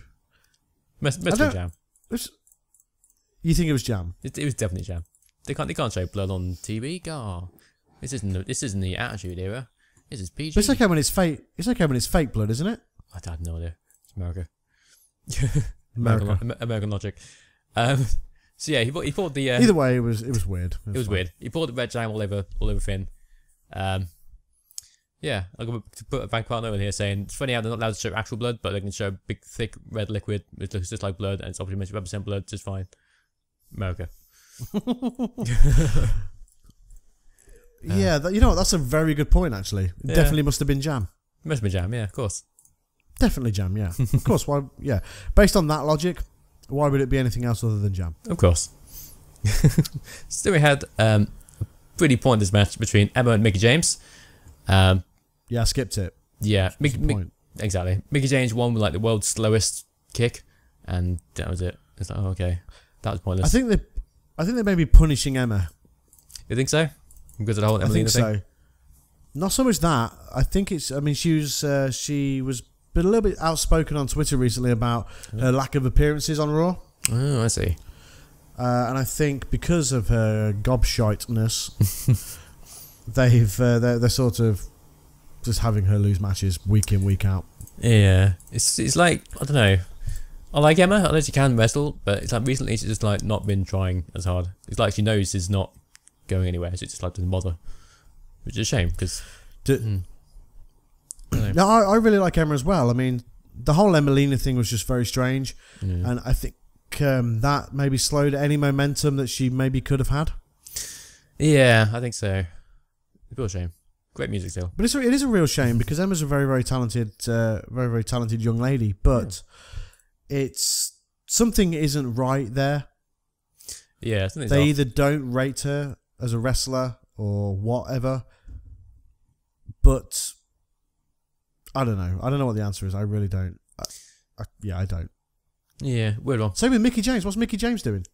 Must must be jam. Was, you think it was jam? It, it was definitely jam. They can't. They can't show blood on T V. God, this isn't. This isn't the Attitude Era. This is P G. But it's okay when it's fake. It's okay when it's fake blood, isn't it? I had no idea. It's America. American, America. American logic. Um, so yeah, he bought. He bought the. Uh, Either way, it was it was weird. It was, it was weird. He bought the red jam all over all over Finn. Um, yeah, I'm gonna put a bank partner in here saying it's funny how they're not allowed to show actual blood, but they can show big thick red liquid which looks just like blood, and it's obviously one hundred percent blood, just fine. America. Yeah, that, you know what, that's a very good point actually. It yeah. definitely must have been jam. It must have been jam, yeah, of course. Definitely jam, yeah. Of course, why yeah. Based on that logic, why would it be anything else other than jam? Of course. So we had um, a pretty pointless match between Emma and Mickie James. Um, yeah, I skipped it. Yeah, Mick, Mick, exactly. Mickie James won with like the world's slowest kick, and that was it. It's like, oh, okay, that was pointless. I think they, I think they may be punishing Emma. You think so? Because of the whole Emma thing. I think so. Not so much that. I think it's. I mean, she was. Uh, she was been a little bit outspoken on Twitter recently about oh. her lack of appearances on Raw. Oh, I see. Uh, and I think because of her gobshiteness. They've uh, they're, they're sort of just having her lose matches week in, week out. Yeah, it's it's like, I don't know. I like Emma. I know she can wrestle, but it's like recently she's just like not been trying as hard. It's like she knows she's not going anywhere, so she just like doesn't bother, which is a shame because. Hmm, I no, I, I really like Emma as well. I mean, the whole Emelina thing was just very strange, mm. and I think um, that maybe slowed any momentum that she maybe could have had. Yeah, I think so. It's a real shame. Great music still, but it's a, it is a real shame because Emma's a very very talented, uh, very very talented young lady. But yeah. it's something isn't right there. Yeah, they off. either don't rate her as a wrestler or whatever. But I don't know. I don't know what the answer is. I really don't. I, I, yeah, I don't. Yeah, we're wrong. Same with Mickie James. What's Mickie James doing?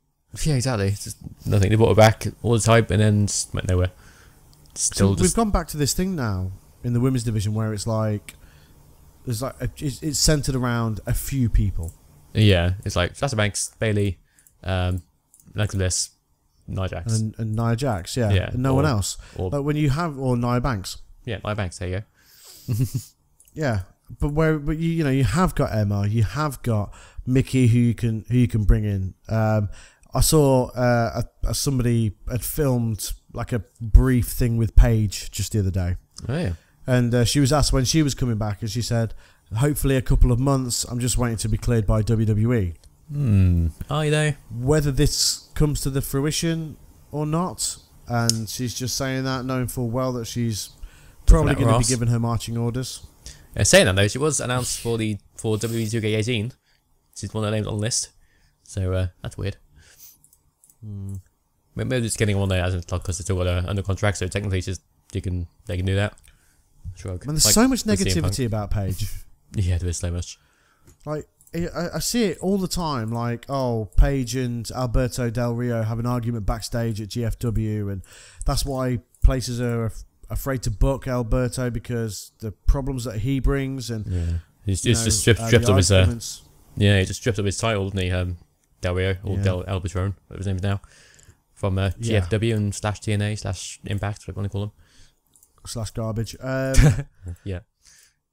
Yeah, exactly. It's just nothing. They brought her back all the time and then just went nowhere. Still so we've gone back to this thing now in the women's division where it's like there's like a, it's, it's centered around a few people. Yeah, it's like Sasha Banks, Bayley, um, Nicholas, Nia Jax, and, and Nia Jax. Yeah, yeah and no or, one else. Or, but when you have or Nia Banks. Yeah, Nia Banks. There you go. Yeah, but where but you you know you have got Emma, you have got Mickie who you can who you can bring in. Um, I saw uh, a, a somebody had filmed like a brief thing with Paige just the other day. Oh, yeah. And uh, she was asked when she was coming back, and she said, hopefully a couple of months, I'm just waiting to be cleared by W W E. Hmm. Are you there? Whether this comes to the fruition or not, and she's just saying that, knowing full well that she's probably going to be given her marching orders. Yeah, saying that, though, she was announced for the for W W E two K eighteen. She's one of the names on the list. So uh, that's weird. Hmm. Maybe it's getting one there as in because they still got her under contract, so technically just you can they can do that. Shrug. Man, there's like, so much negativity about Paige. Yeah, there is so much. Like I, I see it all the time. Like oh, Paige and Alberto Del Rio have an argument backstage at G F W, and that's why places are afraid to book Alberto because the problems that he brings and yeah, he's, he's know, just stripped, uh, stripped of his uh, yeah, he just stripped of his title, didn't he? Um, Del Rio or yeah. Del Albertron, whatever his name is now. From uh, G F W yeah. and slash T N A slash Impact, what do you want to call them? Slash garbage. Um, yeah.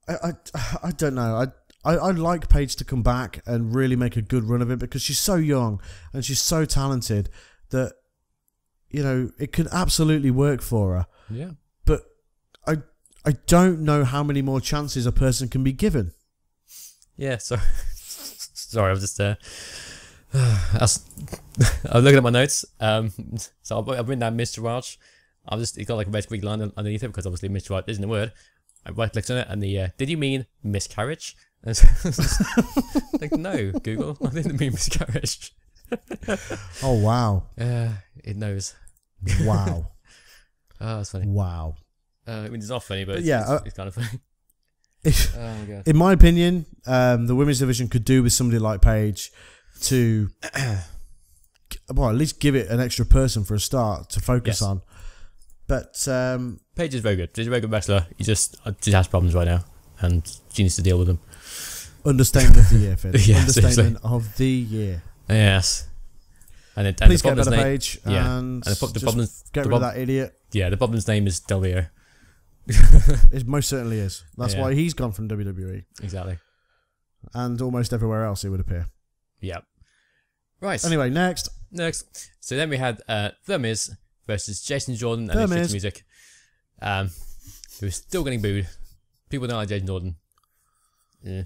I, I I don't know. I, I I like Paige to come back and really make a good run of it because she's so young and she's so talented that, you know, it could absolutely work for her. Yeah. But I I don't know how many more chances a person can be given. Yeah. So sorry, I was just. Uh, I was, I'm looking at my notes, um, so I've, I've written down Miz Taraj. I've just it's got like a red squiggly line underneath it because obviously Miz Taraj isn't a word. I right clicked on it and the uh, did you mean miscarriage? And just, like no, Google, I didn't mean miscarriage. Oh wow! Uh, it knows. Wow. Oh, that's funny. Wow. Uh, I mean, it's not funny, but, but it's, yeah, it's, uh, it's kind of funny. If, oh my God. In my opinion, um, the women's division could do with somebody like Paige to, well, at least give it an extra person for a start to focus yes. on. But um, Paige is very good. She's a very good wrestler. He just she has problems right now, and she needs to deal with them. Understatement of the year, Finn. Yes, Understatement seriously. of the year. Yes. And it, and Please the get a better Paige. Yeah. And, and the, the problems, get the rid of that idiot. Yeah, the problem's name is Del Rio. It most certainly is. That's yeah. why he's gone from W W E. Exactly. And almost everywhere else, it would appear. Yep. Right. Anyway, next. Next. So then we had uh, The Miz versus Jason Jordan and his music. Um, who is still getting booed. People don't like Jason Jordan. Yeah.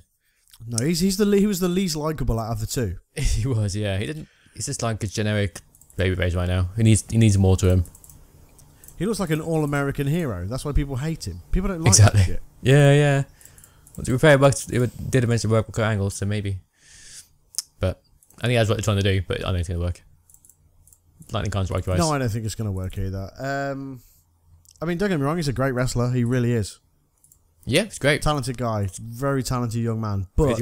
No, he's he's the he was the least likable out of the two. He was, yeah. He didn't. He's just like a generic babyface right now. He needs he needs more to him. He looks like an all-American hero. That's why people hate him. People don't like exactly. that shit. Yeah, yeah. Well, to be fair, it did eventually work with Kurt Angle, so maybe. But I think that's what they're trying to do. But I don't think it's gonna work. Lightning can't strike twice. No, I don't think it's gonna work either. Um, I mean, don't get me wrong. He's a great wrestler. He really is. Yeah, it's great. Talented guy, very talented young man. But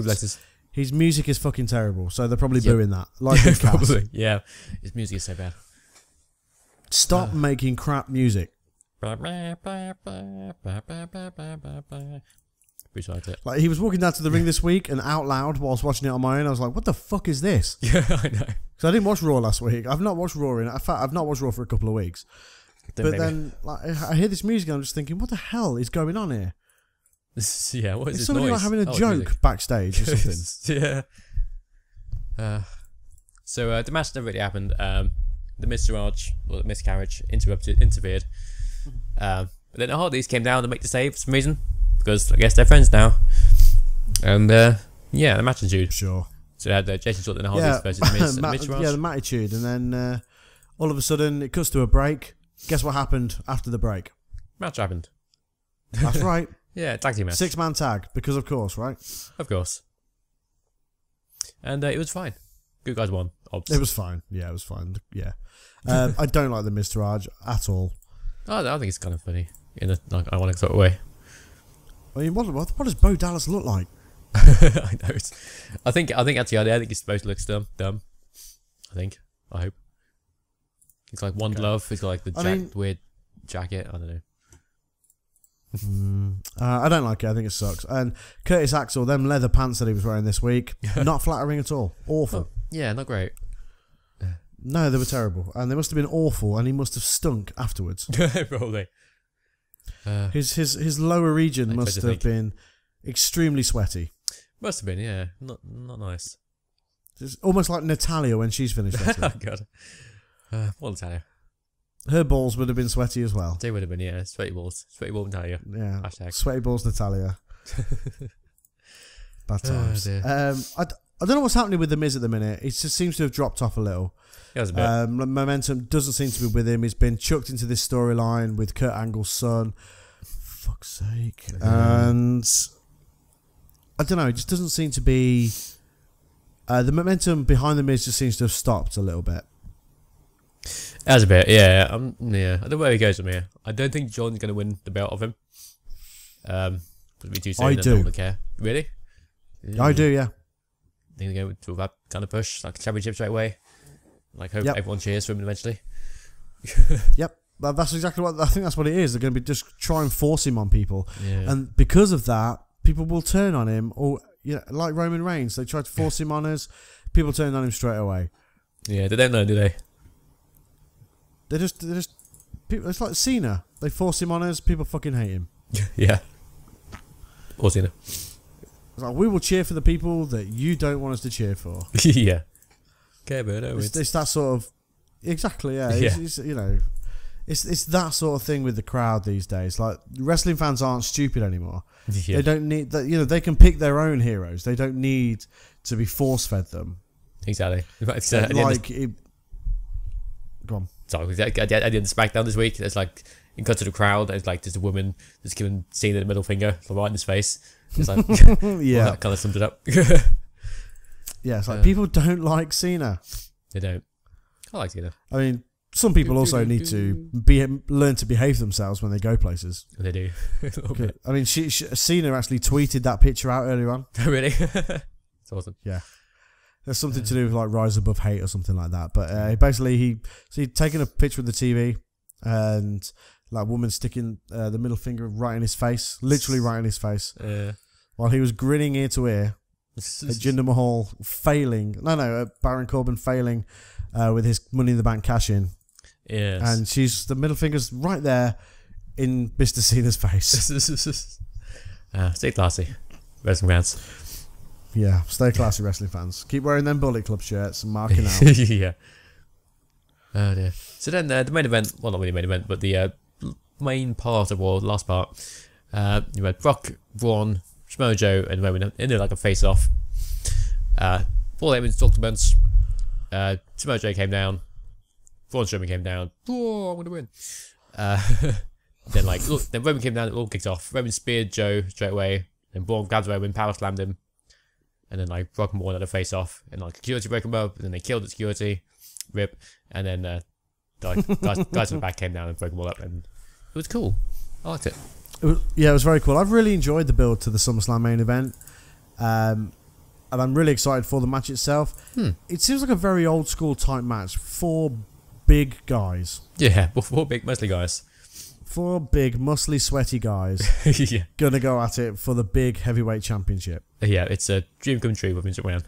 his music is fucking terrible, so they're probably yep. booing that. Like his probably, yeah. His music is so bad. Stop uh. making crap music. Like he was walking down to the ring this week, and out loud whilst watching it on my own, I was like, "What the fuck is this?" Yeah, I know. So I didn't watch Raw last week. I've not watched Raw in. In fact, I've not watched Raw for a couple of weeks. Didn't but then like, I hear this music, and I'm just thinking, "What the hell is going on here?" Yeah, what is it's this somebody noise? like having a oh, joke backstage or something. Yeah. Uh, so uh, the match never really happened. Um, the miscarriage, well, the miscarriage interrupted, interfered. Um, but then the Hardys came down to make the save for some reason because I guess they're friends now. And uh, yeah, the match ensued. Sure. So they had uh, Jason Jordan and the Hardys yeah. versus the Miz and the miscarriage. Yeah, the matitude, and then uh, all of a sudden it cuts to a break. Guess what happened after the break? Match happened. That's right. Yeah, tag team match. Six man tag, because of course, right? Of course. And uh, it was fine. Good guys won. Obviously. It was fine. Yeah, it was fine. Yeah. Um, I don't like the miscarriage at all. I, I think it's kind of funny in an like, ironic sort of way. I mean, what, what, what does Bo Dallas look like? I know. It's, I think I think that's the idea. I think he's supposed to look dumb. dumb. I think. I hope. He's like one okay. glove. He's got like the jack, mean, weird jacket. I don't know. mm, uh, I don't like it. I think it sucks. And Curtis Axel, them leather pants that he was wearing this week, not flattering at all. Awful. Oh, yeah, not great. No, they were terrible, and they must have been awful, and he must have stunk afterwards. Probably. Uh, his his his lower region must have think. been extremely sweaty. Must have been, yeah. Not not nice. It's almost like Natalia when she's finished. Oh God. Uh, well, Natalia. Her balls would have been sweaty as well. They would have been, yeah. Sweaty balls. Sweaty balls, Natalia. Yeah. Hashtag. Sweaty balls, Natalia. Bad times. Oh, um, I, d I don't know what's happening with The Miz at the minute. He just seems to have dropped off a little. He has a bit. Um, momentum doesn't seem to be with him. He's been chucked into this storyline with Kurt Angle's son. Fuck's sake. Mm. And I don't know. It just doesn't seem to be... Uh, the momentum behind The Miz just seems to have stopped a little bit. As a bit, yeah, um, yeah. I don't know where he goes from here. I don't think John's going to win the belt of him. Um, be too soon, I do. Don't care. Really? Mm. I do, yeah. I think they're going to that kind of push, like championship straight away. Like hope yep. everyone cheers for him eventually. Yep, that's exactly what I think. That's what it is. They're going to be just try and force him on people, yeah. and because of that, people will turn on him. Or yeah, you know, like Roman Reigns, they tried to force him on us. People turned on him straight away. Yeah, they don't know, do they? They just, they just, people, it's like Cena. They force him on us. People fucking hate him. Yeah. Or Cena. It's like, we will cheer for the people that you don't want us to cheer for. Yeah. Okay, but no, it's, it's, it's that sort of, exactly, yeah. It's, yeah. It's, you know, it's, it's that sort of thing with the crowd these days. Like, wrestling fans aren't stupid anymore. Yeah. They don't need, that. you know, they can pick their own heroes. They don't need to be force-fed them. Exactly. Exactly. Like, like it, go on. So I did the SmackDown this week. It's like in cuts to the crowd. It's like just a woman just giving Cena the middle finger, right in his face. It's like yeah, well, that kind of summed it up. Yeah, it's like um, people don't like Cena. They don't. I like Cena. I mean, Some people also need to be learn to behave themselves when they go places. They do. I mean, she, she, Cena actually tweeted that picture out earlier on. Really? It's awesome. Yeah. There's something uh, to do with like Rise Above Hate or something like that. But uh, basically, he so he'd taken a picture of the T V and like woman sticking uh, the middle finger right in his face, literally right in his face, uh, while he was grinning ear to ear at Jinder Mahal failing. No, no, uh, Baron Corbin failing uh, with his Money in the Bank cash in. Yes. And she's the middle finger's right there in Mister Cena's face. uh, stay classy, wrestling fans. Yeah, stay classy, wrestling fans. Keep wearing them Bullet Club shirts and marking out. Yeah. Oh dear. So then uh, the main event, well, not really main event, but the uh, main part of or last part, uh, you had Brock, Braun, Samoa Joe, and Roman in there like a face-off. Uh, Paul Heyman's talked about uh, Samoa Joe came down. Braun Stroman came down. Oh, I'm gonna win. Uh, then like, look, then Roman came down. It all kicked off. Roman speared Joe straight away. Then Braun grabbed Roman, power slammed him, and then like Brock and Braun had a face off, and like security broke him up, and then they killed the security, rip, and then uh, guys, guys, guys in the back came down and broke them all up, and it was cool. I liked it. It was, yeah, it was very cool. I've really enjoyed the build to the SummerSlam main event, um, and I'm really excited for the match itself. Hmm. It seems like a very old school type match for. Big guys. Yeah, four big, muscly guys. Four big, muscly, sweaty guys. Yeah. Gonna go at it for the big heavyweight championship. Yeah, it's a dream come true. It win. It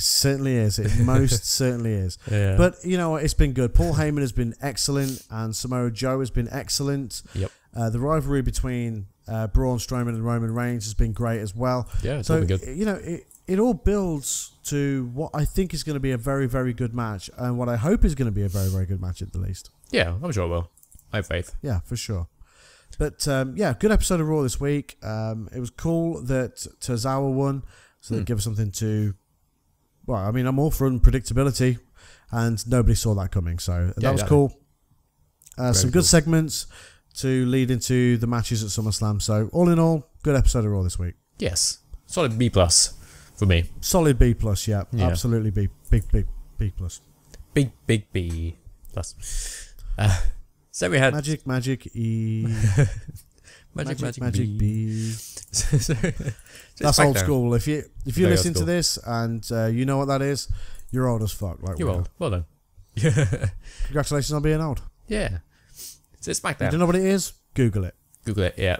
certainly is. It most certainly is. Yeah. But, you know, it's been good. Paul Heyman has been excellent, and Samoa Joe has been excellent. Yep. Uh, the rivalry between uh, Braun Strowman and Roman Reigns has been great as well. Yeah, it's so, been good. You know, it, it all builds to what I think is going to be a very, very good match, and what I hope is going to be a very, very good match at the least. Yeah, I'm sure it will. I have faith. Yeah, for sure. But um, yeah, good episode of Raw this week. Um, it was cool that Tozawa won, so hmm. they give us something to. Well, I mean, I'm all for unpredictability, and nobody saw that coming, so yeah, that was exactly. cool. Uh, some good cool. segments to lead into the matches at SummerSlam. So all in all, good episode of Raw this week. Yes, solid B plus. For me. Solid B plus, yeah. yeah. Absolutely B. Big, big, B plus. Big, big B plus. Uh, so we had... Magic, magic E. magic, magic, magic, magic B. B. so, so That's old down. school. If you if you Very listen to this and uh, you know what that is, you're old as fuck. Like you're old. Well done. Congratulations on being old. Yeah. So it's SmackDown. You don't know what it is? Google it. Google it, yeah.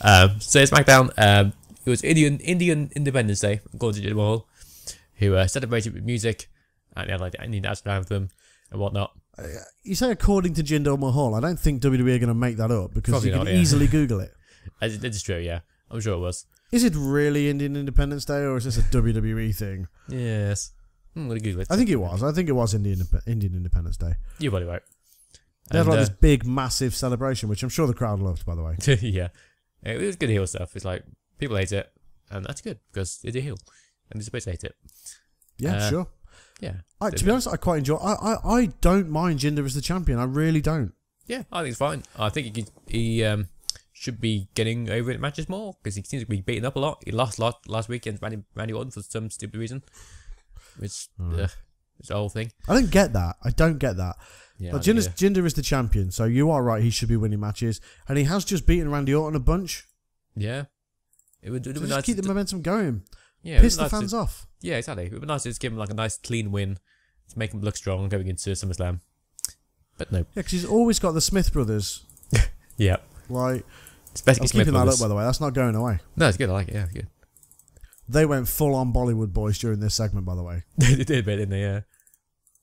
um, so it's SmackDown. Um, It was Indian Indian Independence Day, according to Jinder Mahal, who uh, celebrated with music and they had like the Indian national anthem and whatnot. Uh, you say according to Jinder Mahal, I don't think W W E are going to make that up because Probably you not, can yeah. easily Google it. That is true, yeah. I'm sure it was. Is it really Indian Independence Day or is this a W W E thing? Yes. I'm going to Google it. I think it was. I think it was Indian Indian Independence Day. You're probably right. They had like uh, this big, massive celebration, which I'm sure the crowd loved, by the way. Yeah. It was good heel stuff. It's like... People hate it, and that's good because it's a heel, and they're supposed to hate it. Yeah, uh, sure. Yeah. I, to be honest, I quite enjoy. I, I, I don't mind Jinder as the champion. I really don't. Yeah, I think it's fine. I think he he um, should be getting over it matches more because he seems to be beaten up a lot. He lost last last week against Randy Randy Orton for some stupid reason. It's mm. uh, it's the whole thing. I don't get that. I don't get that. Yeah, but Jinder Jinder is the champion, so you are right. He should be winning matches, and he has just beaten Randy Orton a bunch. Yeah. It would, it would so just nice keep the momentum going. Yeah, piss the nice fans to, off. Yeah, exactly. It would be nice to just give him like a nice clean win to make him look strong going into SummerSlam. But no. Yeah, because he's always got the Smith brothers. Yeah. Like, especially I was Smith keeping brothers. that up, by the way. That's not going away. No, it's good. I like it. Yeah, it's good. They went full on Bollywood boys during this segment, by the way. They did, didn't they? Yeah.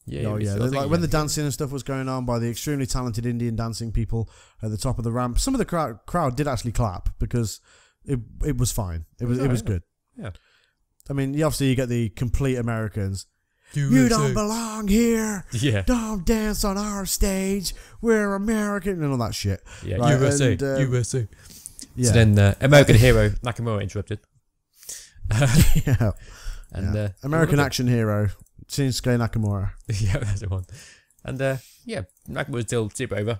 Yeah, oh, yeah. Like when the dancing and stuff was going on by the extremely talented Indian dancing people at the top of the ramp, some of the crowd crowd did actually clap because. It it was fine. It was oh, it was yeah. good. Yeah, I mean, obviously you get the complete Americans. You, you don't too. belong here. Yeah, don't dance on our stage. We're American and all that shit. Yeah, right? U S A, and, uh, U S A. Yeah. So then uh, American hero Nakamura interrupted. yeah, and yeah. Uh, American action hero Shinsuke Nakamura. Yeah, that's the one. And uh, yeah, Nakamura's still super over,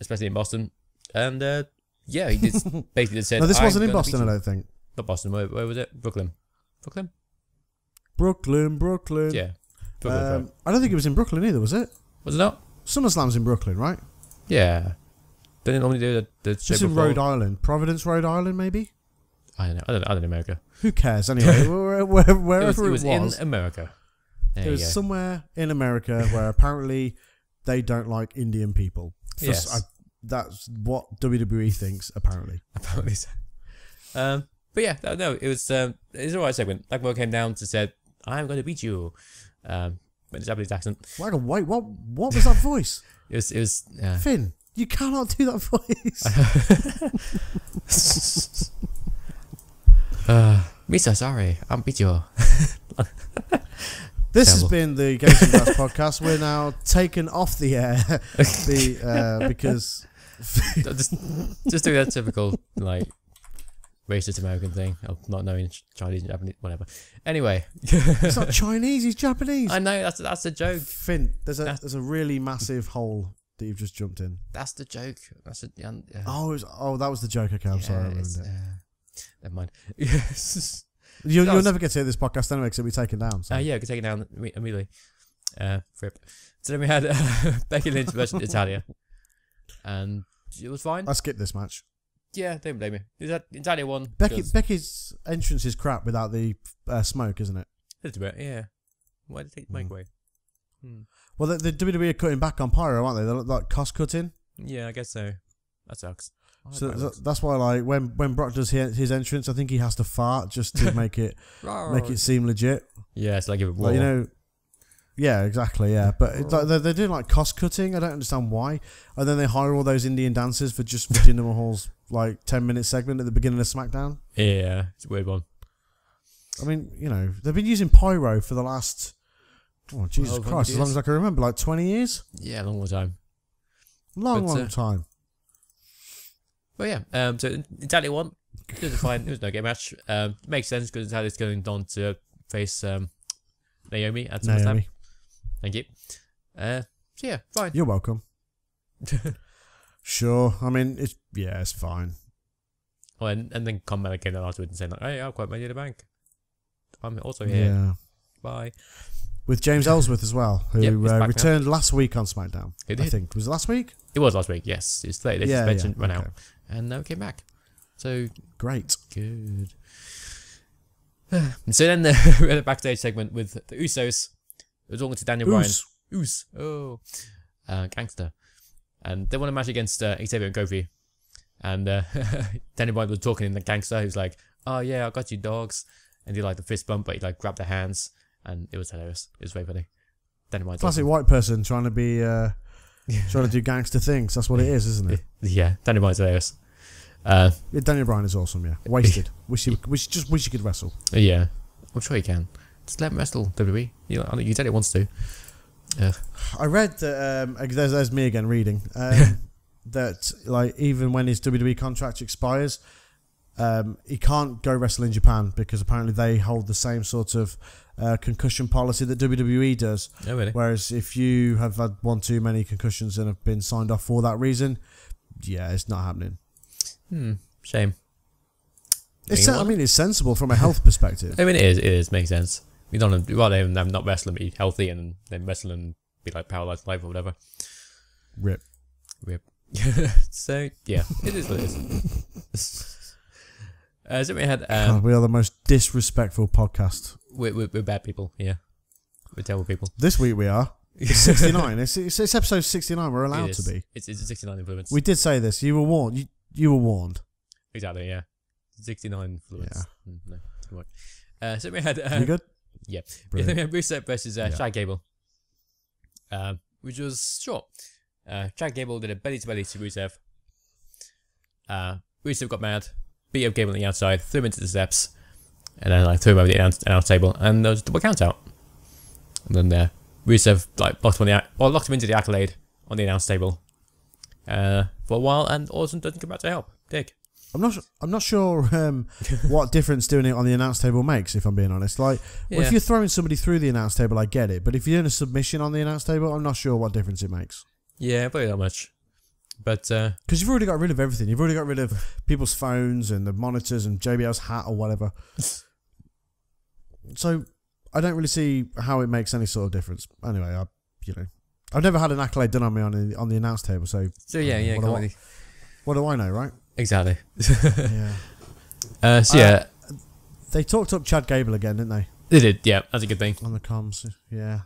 especially in Boston. And. Uh, Yeah, he just basically just said... No, this wasn't in Boston, I don't think. Not Boston, where, where was it? Brooklyn. Brooklyn? Brooklyn, Brooklyn. Yeah. Brooklyn, um, I don't think it was in Brooklyn either, was it? Was it not? SummerSlam's in Brooklyn, right? Yeah. Don't they normally do the... the it's in Rhode Island. Providence, Rhode Island, maybe? I don't know. I don't, I don't know America. Who cares? Anyway, wherever where, it was. It was, it was in America. There it was go. somewhere in America where apparently they don't like Indian people. For yes. I, that's what W W E thinks, apparently. Apparently so. Um, but yeah, no, no it was um, it was an alright segment. Nakamura came down to said, I'm going to beat you. Um, with a Japanese accent. Wait, wait, what, what was that voice? It was... It was uh, Finn, you cannot do that voice. uh, me so sorry. I'm beat you. This Terrible. has been the Games and Graps podcast. We're now taken off the air the, uh, because... just, just doing that typical, like, racist American thing of not knowing Chinese and Japanese, whatever. Anyway. It's not Chinese, he's Japanese. I know, that's, that's a joke. Finn, there's a, that's, there's a really massive hole that you've just jumped in. That's the joke. That's a, uh, oh, it was, oh, that was the joke. Okay, I'm yeah, sorry. I ruined it. Uh, never mind. Yes. You'll, you'll never get to hear this podcast anyway because it'll be taken down. So. Uh, yeah, it could take it down immediately. Uh, rip. So then we had uh, Becky Lynch versus Natalya. And it was fine. I skipped this match. Yeah, don't blame me. Is that Natalya won? Becky, Becky's entrance is crap without the uh, smoke, isn't it? A little bit, yeah. Why did they take the smoke away? Hmm. Well, the, the W W E are cutting back on pyro, aren't they? They're like cost cutting. Yeah, I guess so. That sucks. So that, that's why, like, when when Brock does his, his entrance, I think he has to fart just to make it make it seem legit. Yeah, it's like, a like you know, yeah, exactly, yeah. But it's like, they're, they're doing like cost cutting. I don't understand why. And then they hire all those Indian dancers for just Jinder Mahal's like ten minute segment at the beginning of SmackDown. Yeah, it's a weird one. I mean, you know, they've been using pyro for the last oh Jesus oh, Christ, as long as I can remember, like twenty years. Yeah, a long, long time. Long, but, long uh, time. Well, yeah, um, so Natalya won. It was fine. It was no game match. Um, makes sense because Natalia's going on to face um, Naomi at some time. Thank you. Uh, so yeah, fine. You're welcome. Sure. I mean, it's yeah, it's fine. Oh, and, and then Con Malik came down afterwards and said, like, hey, I'll quite money in the bank. I'm also here. Yeah. Bye. With James Ellsworth as well, who yep, uh, returned now. last week on SmackDown. It did. I think. Was it last week? It was last week, yes. It's late. They yeah, suspension yeah, ran okay. out. And now it came back. So great. Good. So then the, we had a backstage segment with the Usos. It was all to Daniel Bryan. Us. Oh. Uh, gangster. And they won a match against uh, Xavier and Kofi. And uh, Daniel Bryan was talking in the gangster. He was like, oh yeah, I got you dogs. And he like the fist bump, but he like grabbed the hands. And it was hilarious. It was very funny. Daniel Bryan. Classic white person trying to be... Uh... trying to do gangster things. That's what it is, isn't it? Yeah, Daniel Bryan's hilarious. Uh, yeah, Daniel Bryan is awesome, yeah. Wasted. wish, he, wish Just wish he could wrestle. Yeah, I'm sure he can. Just let him wrestle, W W E. You, know, you tell it wants to. Uh. I read that, um, there's, there's me again reading, um, that like even when his W W E contract expires, um, he can't go wrestle in Japan because apparently they hold the same sort of Uh, concussion policy that W W E does. Oh, really? Whereas if you have had one too many concussions and have been signed off for that reason, yeah, it's not happening. Hmm. Shame. It's I mean, it's sensible from a health perspective. I mean, it is. It is. Makes sense. You don't have, rather than them not wrestling, be healthy and then wrestling and be like paralyzed life or whatever. Rip. Rip. So yeah, it is what it is. uh, so we had. Um, God, we are the most disrespectful podcast. We're, we're, we're bad people, yeah. We're terrible people. This week we are. It's sixty-nine. it's, it's, it's episode sixty-nine. We're allowed to be. It's, it's sixty-nine influence. We did say this. You were warned. You, you were warned. Exactly, yeah. sixty-nine influence. Yeah. Mm, no, didn't work. Uh, so we had... Uh, you good? Yeah. Brilliant. Then we had Rusev versus uh, yeah. Chad Gable, uh, which was short. Uh, Chad Gable did a belly-to-belly to Rusev. Uh, Rusev got mad, beat up Gable on the outside, threw him into the steps, and then like threw him over the announce, announce table, and there was a double count out. And then there, uh, Rusev like blocked him, on the, well, locked him into the accolade on the announce table uh, for a while, and Orton doesn't come out to help. Dick. I'm not. I'm not sure um, what difference doing it on the announce table makes. If I'm being honest, like yeah. well, if you're throwing somebody through the announce table, I get it. But if you're doing a submission on the announce table, I'm not sure what difference it makes. Yeah, probably not much. But because uh, you've already got rid of everything, you've already got rid of people's phones and the monitors and J B L's hat or whatever. So I don't really see how it makes any sort of difference. Anyway, I, you know, I've never had an accolade done on me on the, on the announce table, so so yeah, um, yeah. What, can't do I, what do I know, right? Exactly. Yeah. Uh, so yeah, uh, they talked up Chad Gable again, didn't they? They did. Yeah, that's a good thing. On the comms, yeah.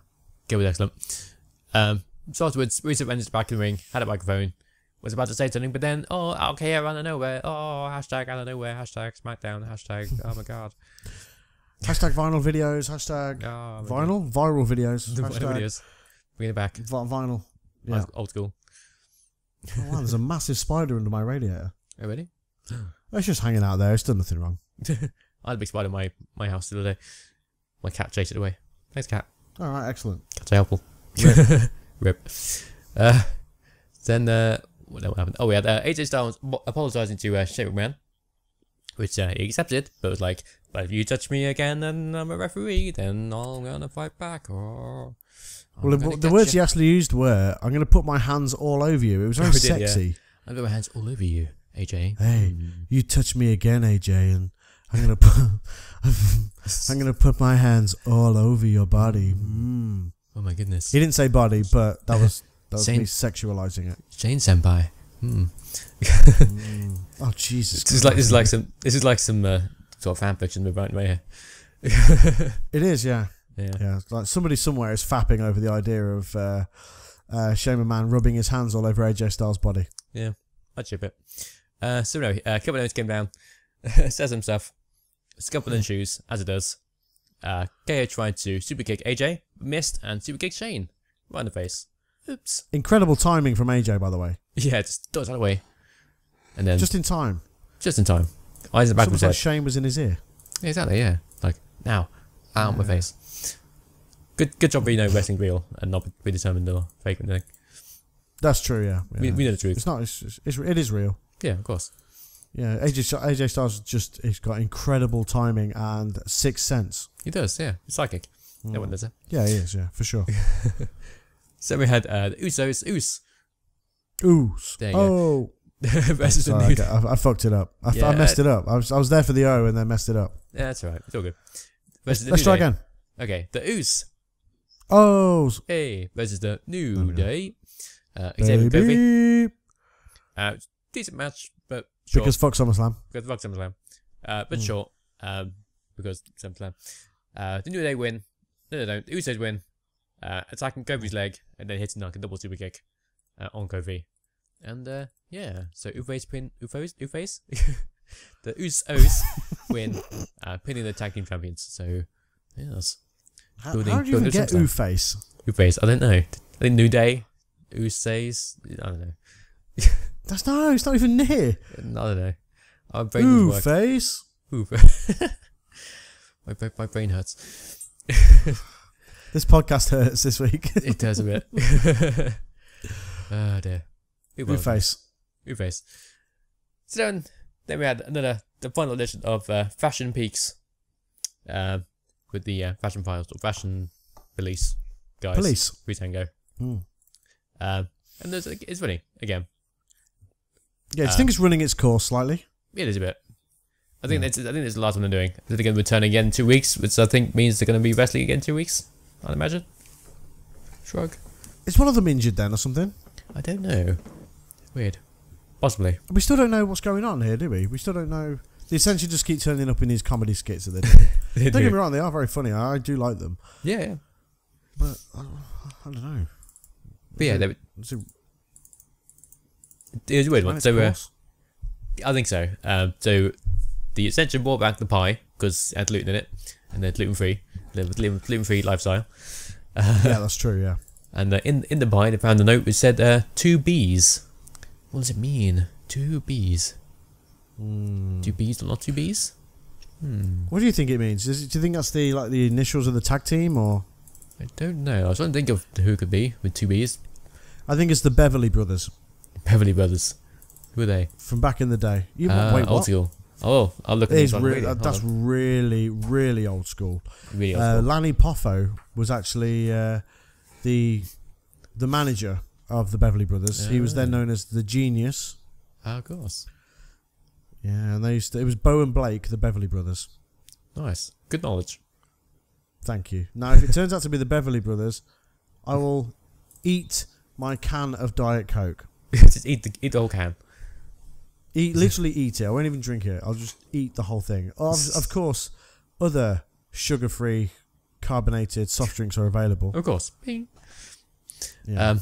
Gable was excellent. Um, so afterwards, Rusev went back in the ring, had a microphone, was about to say something, but then oh, okay, out of nowhere. Oh, hashtag out of nowhere. Hashtag SmackDown. Hashtag oh my god. Hashtag vinyl videos. Hashtag oh, vinyl viral videos. Hashtag vinyl videos. Bring it back. V vinyl. Yeah. Old, old school. Oh, wow, there's a massive spider under my radiator. Oh, really? It's just hanging out there. It's done nothing wrong. I had a big spider in my, my house the other day. My cat chased it away. Thanks, cat. All right, excellent. Cat's a helpful. Rip. Rip. Uh, then, uh, what happened? Oh, we had uh, A J Styles apologising to uh, Shane McMahon, which uh, he accepted, but was like, but if you touch me again and I'm a referee, then I'm going to fight back. Or... Well, the, the words you. he actually used were, I'm going to put my hands all over you. It was very really sexy. Yeah. I'm going to put my hands all over you, A J. Hey, mm. you touch me again, A J, and I'm going to put I'm going to put my hands all over your body. Mm. Oh, my goodness. He didn't say body, but that was, that was Shane, me sexualizing it. Shane Senpai. Mm. mm. Oh, Jesus. This is like, this is like some, this is like some uh, sort of fan fiction right here. It is, yeah. Yeah. yeah, like somebody somewhere is fapping over the idea of uh, uh, Shane McMahon rubbing his hands all over A J Styles' body. Yeah, I'd ship it. Uh, so anyway, uh, Kevin Owens came down, says himself, scuffle in shoes, as it does. Uh, K O tried to superkick A J, missed, and superkicked Shane. Right in the face. Oops. Incredible timing from A J, by the way. Yeah, just does that away. And then just in time. Just in time. Eyes in the back of his head. Shane was in his ear. Yeah, exactly, yeah. Like, now, out yeah. my face. Good, good job. We know wrestling real and not be determined or fake anything. That's true. Yeah, yeah. We, we know the truth. It's not. It's, it's, it is real. Yeah, of course. Yeah, A J A J Styles just he's got incredible timing and sixth sense. He does. Yeah, he's psychic. Mm. No one does it. Yeah, he is. Yeah, for sure. So we had uh, the Usos. Oos. Oos. There you oh. go. Versus sorry, the new I, I, I fucked it up. I, yeah, I messed uh, it up. I was I was there for the O and then messed it up. Yeah, that's all right. It's all good. Versus Let's try day. again. Okay, the Oos. Oh, hey, versus the New Day. Uh, Xavier Kofi. Uh, decent match, but short. Because fuck SummerSlam. Because fuck SummerSlam. Uh, but mm. short. Um, because SummerSlam. Uh, the New Day win. No, no, no. The Usos win. Uh, attacking Kofi's leg and then hitting like a double super kick uh, on Kofi. And uh, yeah, so Usos pin. Usos. Usos. The Usos win, uh, pinning the tag team champions. So yes. How, building, how did you even get U-Face? U-Face, I don't know. I think New Day, U-Says, I don't know. That's no, it's not even near. I don't know. Our brain U-Face? U-Face. my, brain, my brain hurts. This podcast hurts this week. It does a bit. Oh dear. U-Face. U-Face. So then, then we had another, the final edition of uh, Fashion Peaks. Um. Uh, With the uh, fashion files or fashion police guys, police free tango, mm. um, and there's it's running again. Yeah, do you um, think it's running its course slightly? It is a bit. I think yeah. that's I think there's a lot of them doing. They're going to return again in two weeks, which I think means they're going to be wrestling again in two weeks. I'd imagine. Shrug. Is one of them injured then or something? I don't know. Weird. Possibly. We still don't know what's going on here, do we? We still don't know. They essentially just keep turning up in these comedy skits that they do. they don't do. get me wrong, they are very funny. I, I do like them. Yeah, yeah. But, I, I don't know. But is yeah, it, they were, was it, it was a weird one. So, uh, I think so. Um, so, the Ascension brought back the pie, because it had gluten in it, and they're gluten-free. Gluten-free lifestyle. Uh, yeah, that's true, yeah. And uh, in, in the pie, they found a note which said, uh, two bees. What does it mean? Two bees. Mm. Two Bs or not two Bs? Hmm. What do you think it means? Is it, do you think that's the like the initials of the tag team or? I don't know. I was trying to think of who it could be with two Bs. I think it's the Beverly Brothers. Beverly Brothers. Who are they? From back in the day. You uh, wait, old what? school. Oh, I'll look at this. Re really, that's on. really, really old school. Really old uh, school. Lanny Poffo was actually uh, the the manager of the Beverly Brothers. Oh. He was then known as the Genius. Oh, of course. Yeah, and they used to, it was Bo and Blake, the Beverly Brothers. Nice. Good knowledge. Thank you. Now, if it turns out to be the Beverly Brothers, I will eat my can of Diet Coke. Just eat the, eat the whole can. Eat, literally eat it. I won't even drink it. I'll just eat the whole thing. Of, of course, other sugar-free, carbonated soft drinks are available. Of course. Bing. Yeah. Um,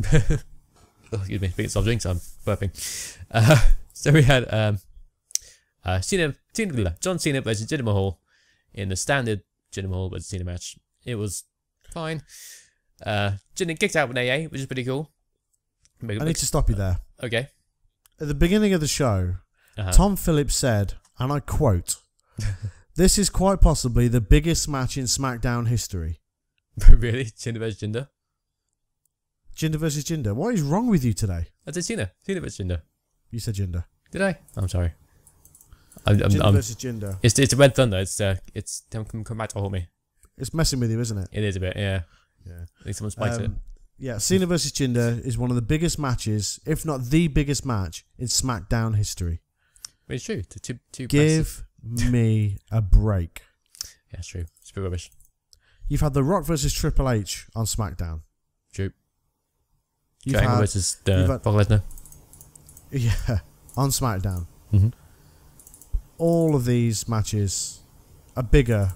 excuse me. Speaking of soft drinks, I'm burping. Uh, so we had um, uh, Cena, John Cena versus Jinder Mahal in the standard Jinder Mahal versus Cena match. It was fine. Uh, Jinder kicked out with an A A, which is pretty cool. Make, I need to stop you there. Uh, okay. At the beginning of the show, uh-huh. Tom Phillips said, and I quote, "This is quite possibly the biggest match in SmackDown history." Really? Jinder versus Jinder? Jinder versus Jinder. What is wrong with you today? I said Cena. Cena versus Jinder. You said Jinder. Did I? I'm sorry. I'm, I'm, Jinder I'm, versus Jinder. It's, it's a Red Thunder. It's uh, it's come, come back to hold me. It's messing with you, isn't it? It is a bit, yeah. Yeah. I think someone spiked um, it. Yeah, Cena versus Jinder is one of the biggest matches, if not the biggest match, in SmackDown history. It's true. Two, two Give places. me a break. Yeah, it's true. It's a bit rubbish. You've had The Rock versus Triple H on SmackDown. True. You've Kurt Angle versus uh, had, Brock Lesnar. Yeah, on SmackDown. Mm-hmm. All of these matches are bigger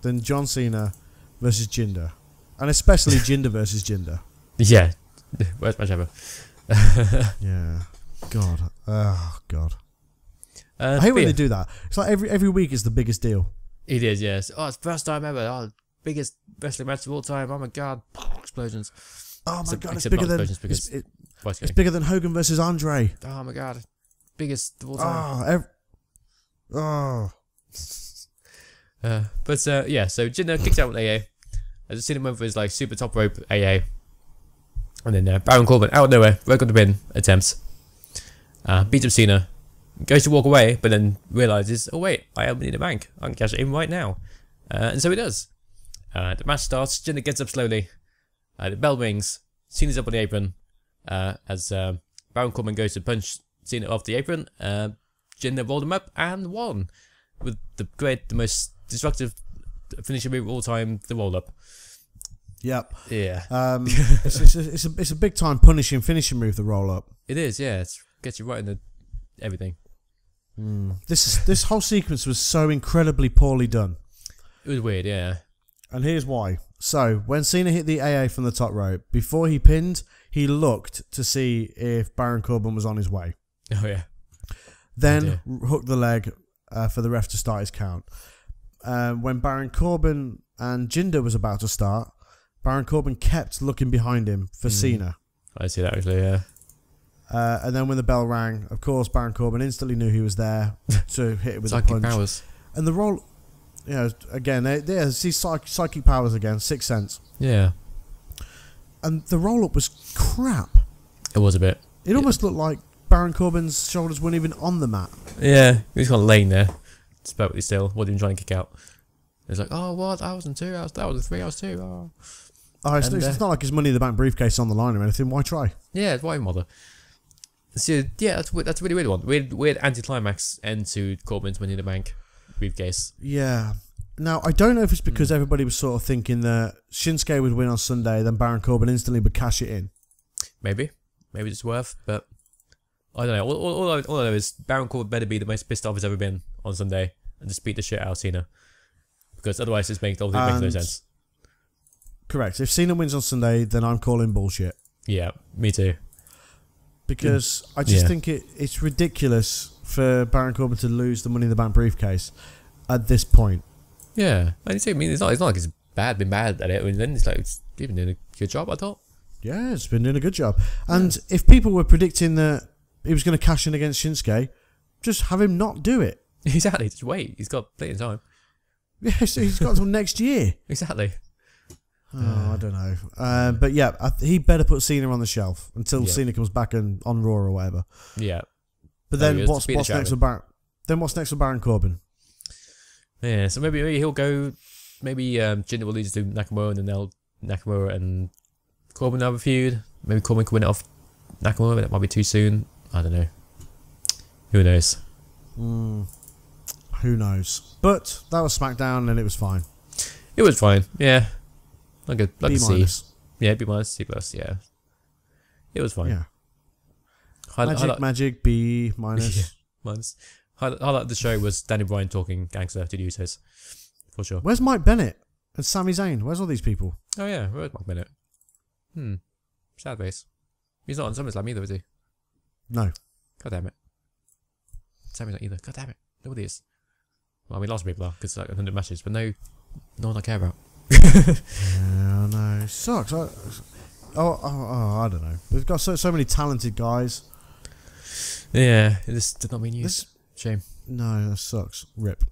than John Cena versus Jinder. And especially Jinder versus Jinder. Yeah, worst match ever. Yeah, God, oh God. Uh, I hate when yeah. they do that. It's like every every week is the biggest deal. It is, yes. Oh, it's the first time ever. Oh, biggest wrestling match of all time. Oh my God, explosions. Oh my so, God, it's bigger than it's, it, it's bigger than Hogan versus Andre. Oh my God, biggest of all time. Oh, every, oh. Uh, but uh, yeah, so Jinder kicked out with A A. I just seen him with his like super top rope A A. And then uh, Baron Corbin out of nowhere, work on the pin attempts, uh, beats up Cena, goes to walk away, but then realizes, oh wait, I have money in the bank, I can cash it in right now, uh, and so he does. Uh, the match starts. Jinder gets up slowly. Uh, the bell rings. Cena's up on the apron. Uh, as uh, Baron Corbin goes to punch Cena off the apron, uh, Jinder rolled him up and won with the great, the most destructive finishing move of all time, the roll up. Yep. Yeah. Um, it's, it's, a, it's, a, it's a big time punishing finishing move, the roll up. It is, yeah. It gets you right in the everything. Mm. This is, this whole sequence was so incredibly poorly done. It was weird, yeah. And here's why. So when Cena hit the A A from the top rope, before he pinned, he looked to see if Baron Corbin was on his way. Oh yeah. Then oh, hooked the leg uh, for the ref to start his count. Uh, when Baron Corbin and Jinder was about to start, Baron Corbin kept looking behind him for mm. Cena. I see that actually, yeah. Uh, and then when the bell rang, of course, Baron Corbin instantly knew he was there to hit it with psychic a punch. Powers. And the roll, you know, again, they, they see psych, psychic powers again, Sixth Sense. Yeah. And the roll-up was crap. It was a bit. It yeah. almost looked like Baron Corbin's shoulders weren't even on the mat. Yeah, he was kind of laying there. Perfectly still, wasn't even trying to kick out. It's like, oh, what? I was in two, I was, that was in three, I was two. Oh, oh it's, and, it's, uh, it's not like his money in the bank briefcase on the line or anything. Why try? Yeah, why bother? So, yeah, that's that's a really weird one. Weird, weird anti-climax end to Corbin's money in the bank briefcase. Yeah. Now, I don't know if it's because mm. everybody was sort of thinking that Shinsuke would win on Sunday, then Baron Corbin instantly would cash it in. Maybe. Maybe it's worth, but I don't know. All, all, all, I, all I know is Baron Corbin better be the most pissed off he's ever been on Sunday and just beat the shit out of Cena, because otherwise it's making makes no sense. Correct. If Cena wins on Sunday, then I'm calling bullshit. Yeah, me too. Because mm. I just yeah. think it it's ridiculous for Baron Corbin to lose the Money in the Bank briefcase at this point. Yeah, I mean, it's not it's not like it's bad been bad at it. I mean, then it's like it's been doing a good job. I thought. Yeah, it's been doing a good job. And yeah. if people were predicting that he was going to cash in against Shinsuke, just have him not do it. Exactly, just wait. He's got plenty of time. Yeah, so he's got until next year. Exactly. Oh, uh, I don't know. Uh, but yeah, I th he better put Cena on the shelf until yeah. Cena comes back and on Raw or whatever. Yeah. But then what's what's next with Baron? Then what's next with Baron Corbin? Yeah, so maybe, maybe he'll go. Maybe um, Jinder will lose to Nakamura, and then they'll Nakamura and Corbin have a feud. Maybe Corbin can win it off Nakamura, but that might be too soon. I don't know. Who knows? Hmm. Who knows? But that was SmackDown, and it was fine. It was fine, yeah. Like a like B a C. Yeah, B minus, C plus. Yeah, it was fine. Yeah. Highlight, magic, highlight. magic, B minus. Yeah, minus. Highlight, highlight of the show was Daniel Bryan talking gangster to the Usos, for sure. Where's Mike Bennett and Sami Zayn? Where's all these people? Oh yeah, where's Mike Bennett? Hmm. Sad face. He's not on SummerSlam either, is he? No. God damn it. Sami's not either. God damn it. Nobody is. Well, I mean, lots of people are because it's like a hundred matches, but no, no one I care about. Yeah, I know. Sucks. I, oh, oh, oh, I don't know. We've got so so many talented guys. Yeah, this did not mean you. This, Shame. No, that sucks. Rip.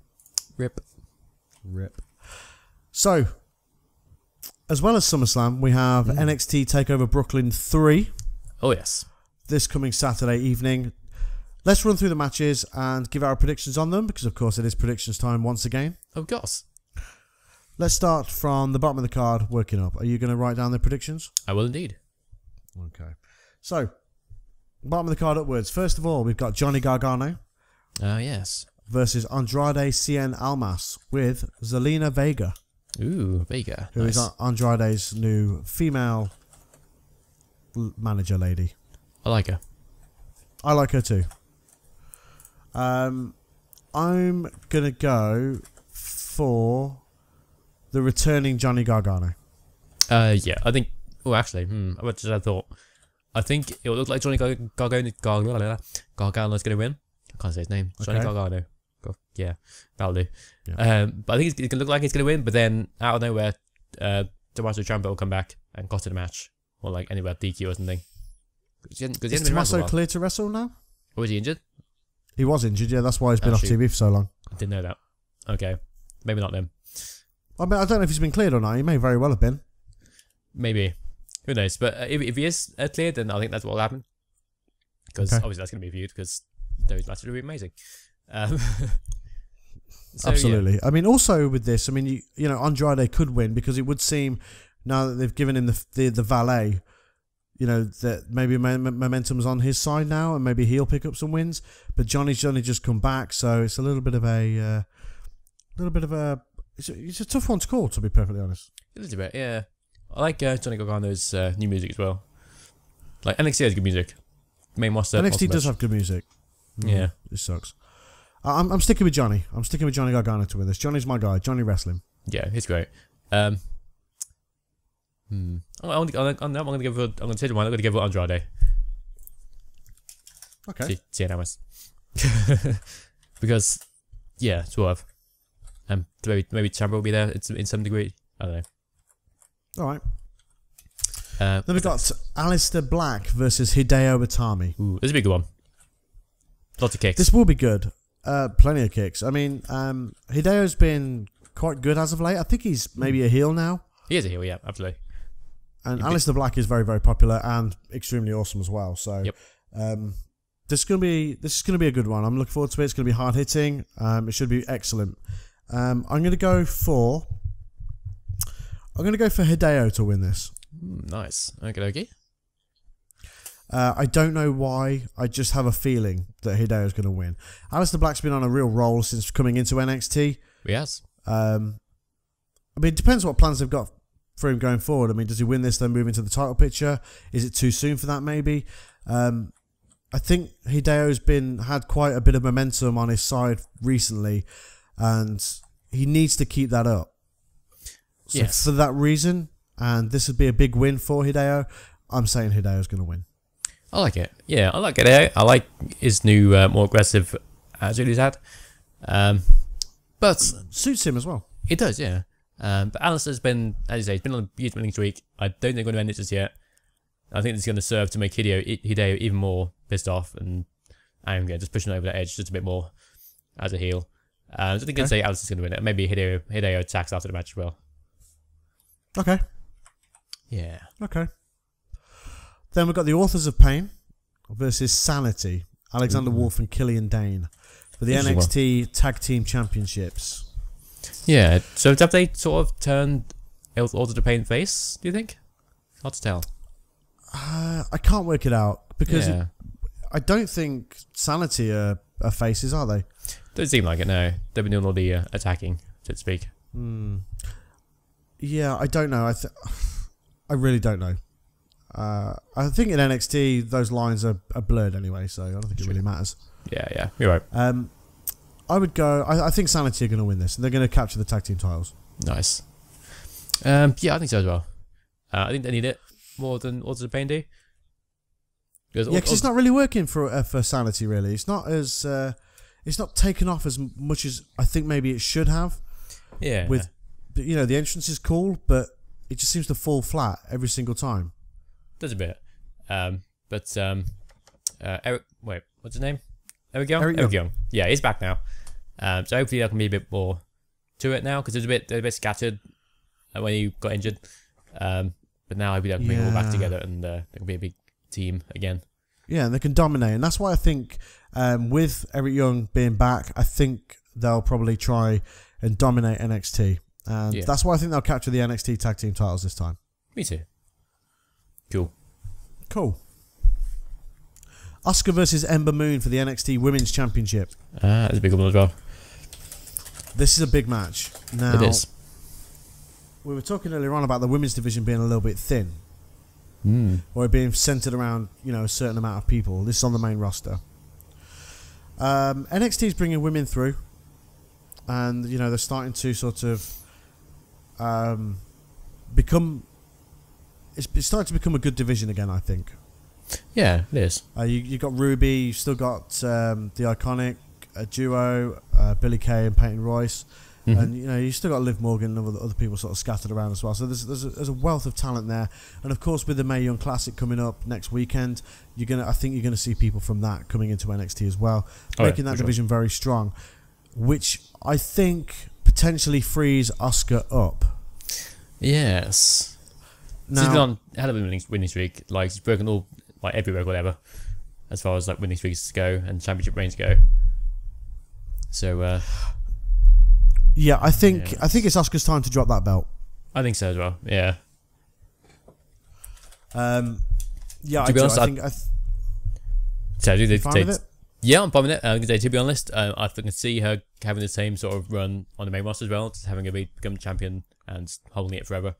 Rip. Rip. So, as well as SummerSlam, we have mm. N X T TakeOver Brooklyn three. Oh, yes. This coming Saturday evening. Let's run through the matches and give our predictions on them because, of course, it is predictions time once again. Of course. Let's start from the bottom of the card, working up. Are you going to write down the predictions? I will indeed. Okay. So, bottom of the card upwards. First of all, we've got Johnny Gargano. Oh, uh, yes. Versus Andrade Cien Almas with Zelina Vega. Ooh, Vega. Who nice. is Andrade's new female manager lady. I like her. I like her too. Um, I'm going to go for the returning Johnny Gargano. Uh, yeah, I think... Oh, actually, hmm, I just had a thought. I think it will look like Johnny Gargano Gargano Gargano's going to win. I can't say his name. Johnny okay. Gargano. Yeah, that'll do. Yeah. Um, but I think it's, it's going to look like he's going to win, but then out of nowhere, uh, Tommaso Ciampa will come back and cost it a match. Or like anywhere, D Q or something. Cause he cause he is Tommaso clear to wrestle now? Or was he injured? He was injured, yeah. That's why he's been oh, off shoot. T V for so long. I didn't know that. Okay. Maybe not then. I mean, I don't know if he's been cleared or not. He may very well have been. Maybe. Who knows? But uh, if, if he is uh, cleared, then I think that's what will happen. Because okay. obviously that's going to be viewed because those matches will be amazing. Um, so, Absolutely. Yeah. I mean, also with this, I mean, you, you know, Andrade could win because it would seem now that they've given him the the, the valet, you know, that maybe momentum's on his side now and maybe he'll pick up some wins. But Johnny's only just come back, so it's a little bit of a... Uh, little bit of a... It's a, it's a tough one to call, to be perfectly honest. A little bit, yeah. I like uh, Johnny Gargano's uh, new music as well. Like, N X T has good music. Main roster, N X T does have good music. Mm, yeah. This sucks. I'm, I'm sticking with Johnny. I'm sticking with Johnny Gargano to win this. Johnny's my guy. Johnny wrestling. Yeah, he's great. Um... Hmm. I'm going to give I'm going to mine. I'm going to give it Andrade. Okay. Cien Almas. Because, yeah, sort of. Um, maybe maybe Ciampa will be there in some degree. I don't know. All right. Uh, then we've got that? Alistair Black versus Hideo Itami. Ooh, this is a big one. Lots of kicks. This will be good. Uh, plenty of kicks. I mean, um, Hideo's been quite good as of late. I think he's maybe a heel now. He is a heel, yeah, absolutely. And Alistair Black is very, very popular and extremely awesome as well. So yep. um, this is gonna be this is gonna be a good one. I'm looking forward to it. It's gonna be hard hitting. Um, it should be excellent. Um, I'm gonna go for I'm gonna go for Hideo to win this. Mm, nice. Okay, okay. Uh, I don't know why. I just have a feeling that Hideo is gonna win. Alistair Black's been on a real roll since coming into N X T. He has. Um, I mean, it depends what plans they've got for him going forward. I mean, does he win this, then move into the title picture? Is it too soon for that, maybe? Um, I think Hideo's been had quite a bit of momentum on his side recently, and he needs to keep that up. So yes. For that reason, and this would be a big win for Hideo, I'm saying Hideo's going to win. I like it. Yeah, I like Hideo. I like his new, uh, more aggressive attitude he's had. Um, but suits him as well. It does, yeah. Um, but Alistair's been, as you say, he's been on a huge winning streak. I don't think they're going to end it just yet. I think it's going to serve to make Hideo, Hideo even more pissed off and angry, just pushing over the edge just a bit more as a heel. Um, so I think okay. I'd say Alistair's going to win it. Maybe Hideo, Hideo attacks after the match as well. Okay. Yeah. Okay. Then we've got the Authors of Pain versus Sanity, Alexander mm-hmm. Wolfe and Killian Dane for the this N X T Tag Team Championships. Yeah, so have they sort of turned Authors of Pain face, do you think? Hard to tell. Uh, I can't work it out, because yeah. it, I don't think Sanity are, are faces, are they? Don't seem like it, no. They've been doing all the uh, attacking, so to speak. Mm. Yeah, I don't know. I th I really don't know. Uh, I think in N X T those lines are, are blurred anyway, so I don't think it really matters. Yeah, yeah, you're right. Um, I would go. I, I think Sanity are going to win this, and they're going to capture the tag team titles. Nice. Um, yeah, I think so as well. Uh, I think they need it more than Authors of Pain do. Because yeah, because it's not really working for uh, for Sanity. Really, it's not as uh, it's not taken off as much as I think maybe it should have. Yeah. With, you know, the entrance is cool, but it just seems to fall flat every single time. Does a bit, um, but um, uh, Eric. Wait, what's his name? Eric Young. Eric Young. Eric Young. Yeah, he's back now. Um, so hopefully there can be a bit more to it now, because it was a bit, a bit scattered when he got injured. Um, but now hopefully they can bring yeah. it all back together, and uh, there can be a big team again. Yeah, and they can dominate, and that's why I think um, with Eric Young being back, I think they'll probably try and dominate N X T, and yeah. that's why I think they'll capture the N X T tag team titles this time. Me too. Cool. Cool. Asuka versus Ember Moon for the N X T Women's Championship. Ah, uh, that's a big one as well. This is a big match. Now, it is. We were talking earlier on about the women's division being a little bit thin. Mm. Or it being centred around, you know, a certain amount of people. This is on the main roster. Um, N X T's bringing women through. And, you know, they're starting to sort of um, become... It's starting to become a good division again, I think. Yeah, it is. Uh, you you got Ruby, you've still got um, the Iconic uh, duo, uh, Billie Kay and Peyton Royce, mm-hmm. and you know you still got Liv Morgan and other, other people sort of scattered around as well. So there's there's a, there's a wealth of talent there, and of course with the Mae Young Classic coming up next weekend, you're gonna I think you're gonna see people from that coming into N X T as well, oh, making yeah, that division sure. very strong, which I think potentially frees Asuka up. Yes. Now, she's been on a hell of a winning, winning streak. Like, she's broken all, like, every record ever, as far as like winning streaks go and championship reigns go. So, uh, yeah, I think yeah. I think it's Asuka's time to drop that belt. I think so as well. Yeah. Um, yeah, to I, be do, honest, I think I. Th so I do they, they, it? Yeah, I'm fine with it. Uh, to be honest, uh, I can see her having the same sort of run on the main roster as well, just having her be, become champion and holding it forever.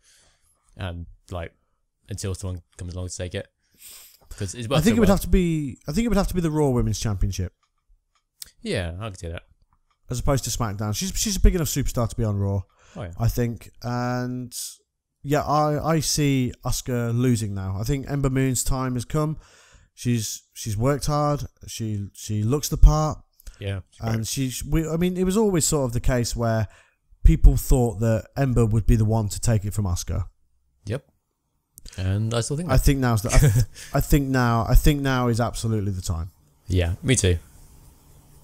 And like until someone comes along to take it, because I think so it would well. have to be. I think it would have to be the Raw Women's Championship. Yeah, I can see that. As opposed to SmackDown, she's she's a big enough superstar to be on Raw. Oh, yeah. I think, and yeah, I I see Asuka losing now. I think Ember Moon's time has come. She's she's worked hard. She she looks the part. Yeah, and she. We, I mean, it was always sort of the case where people thought that Ember would be the one to take it from Asuka. Yep, and I still think. That. I think now's the. I, th I think now. I think now is absolutely the time. Yeah, me too.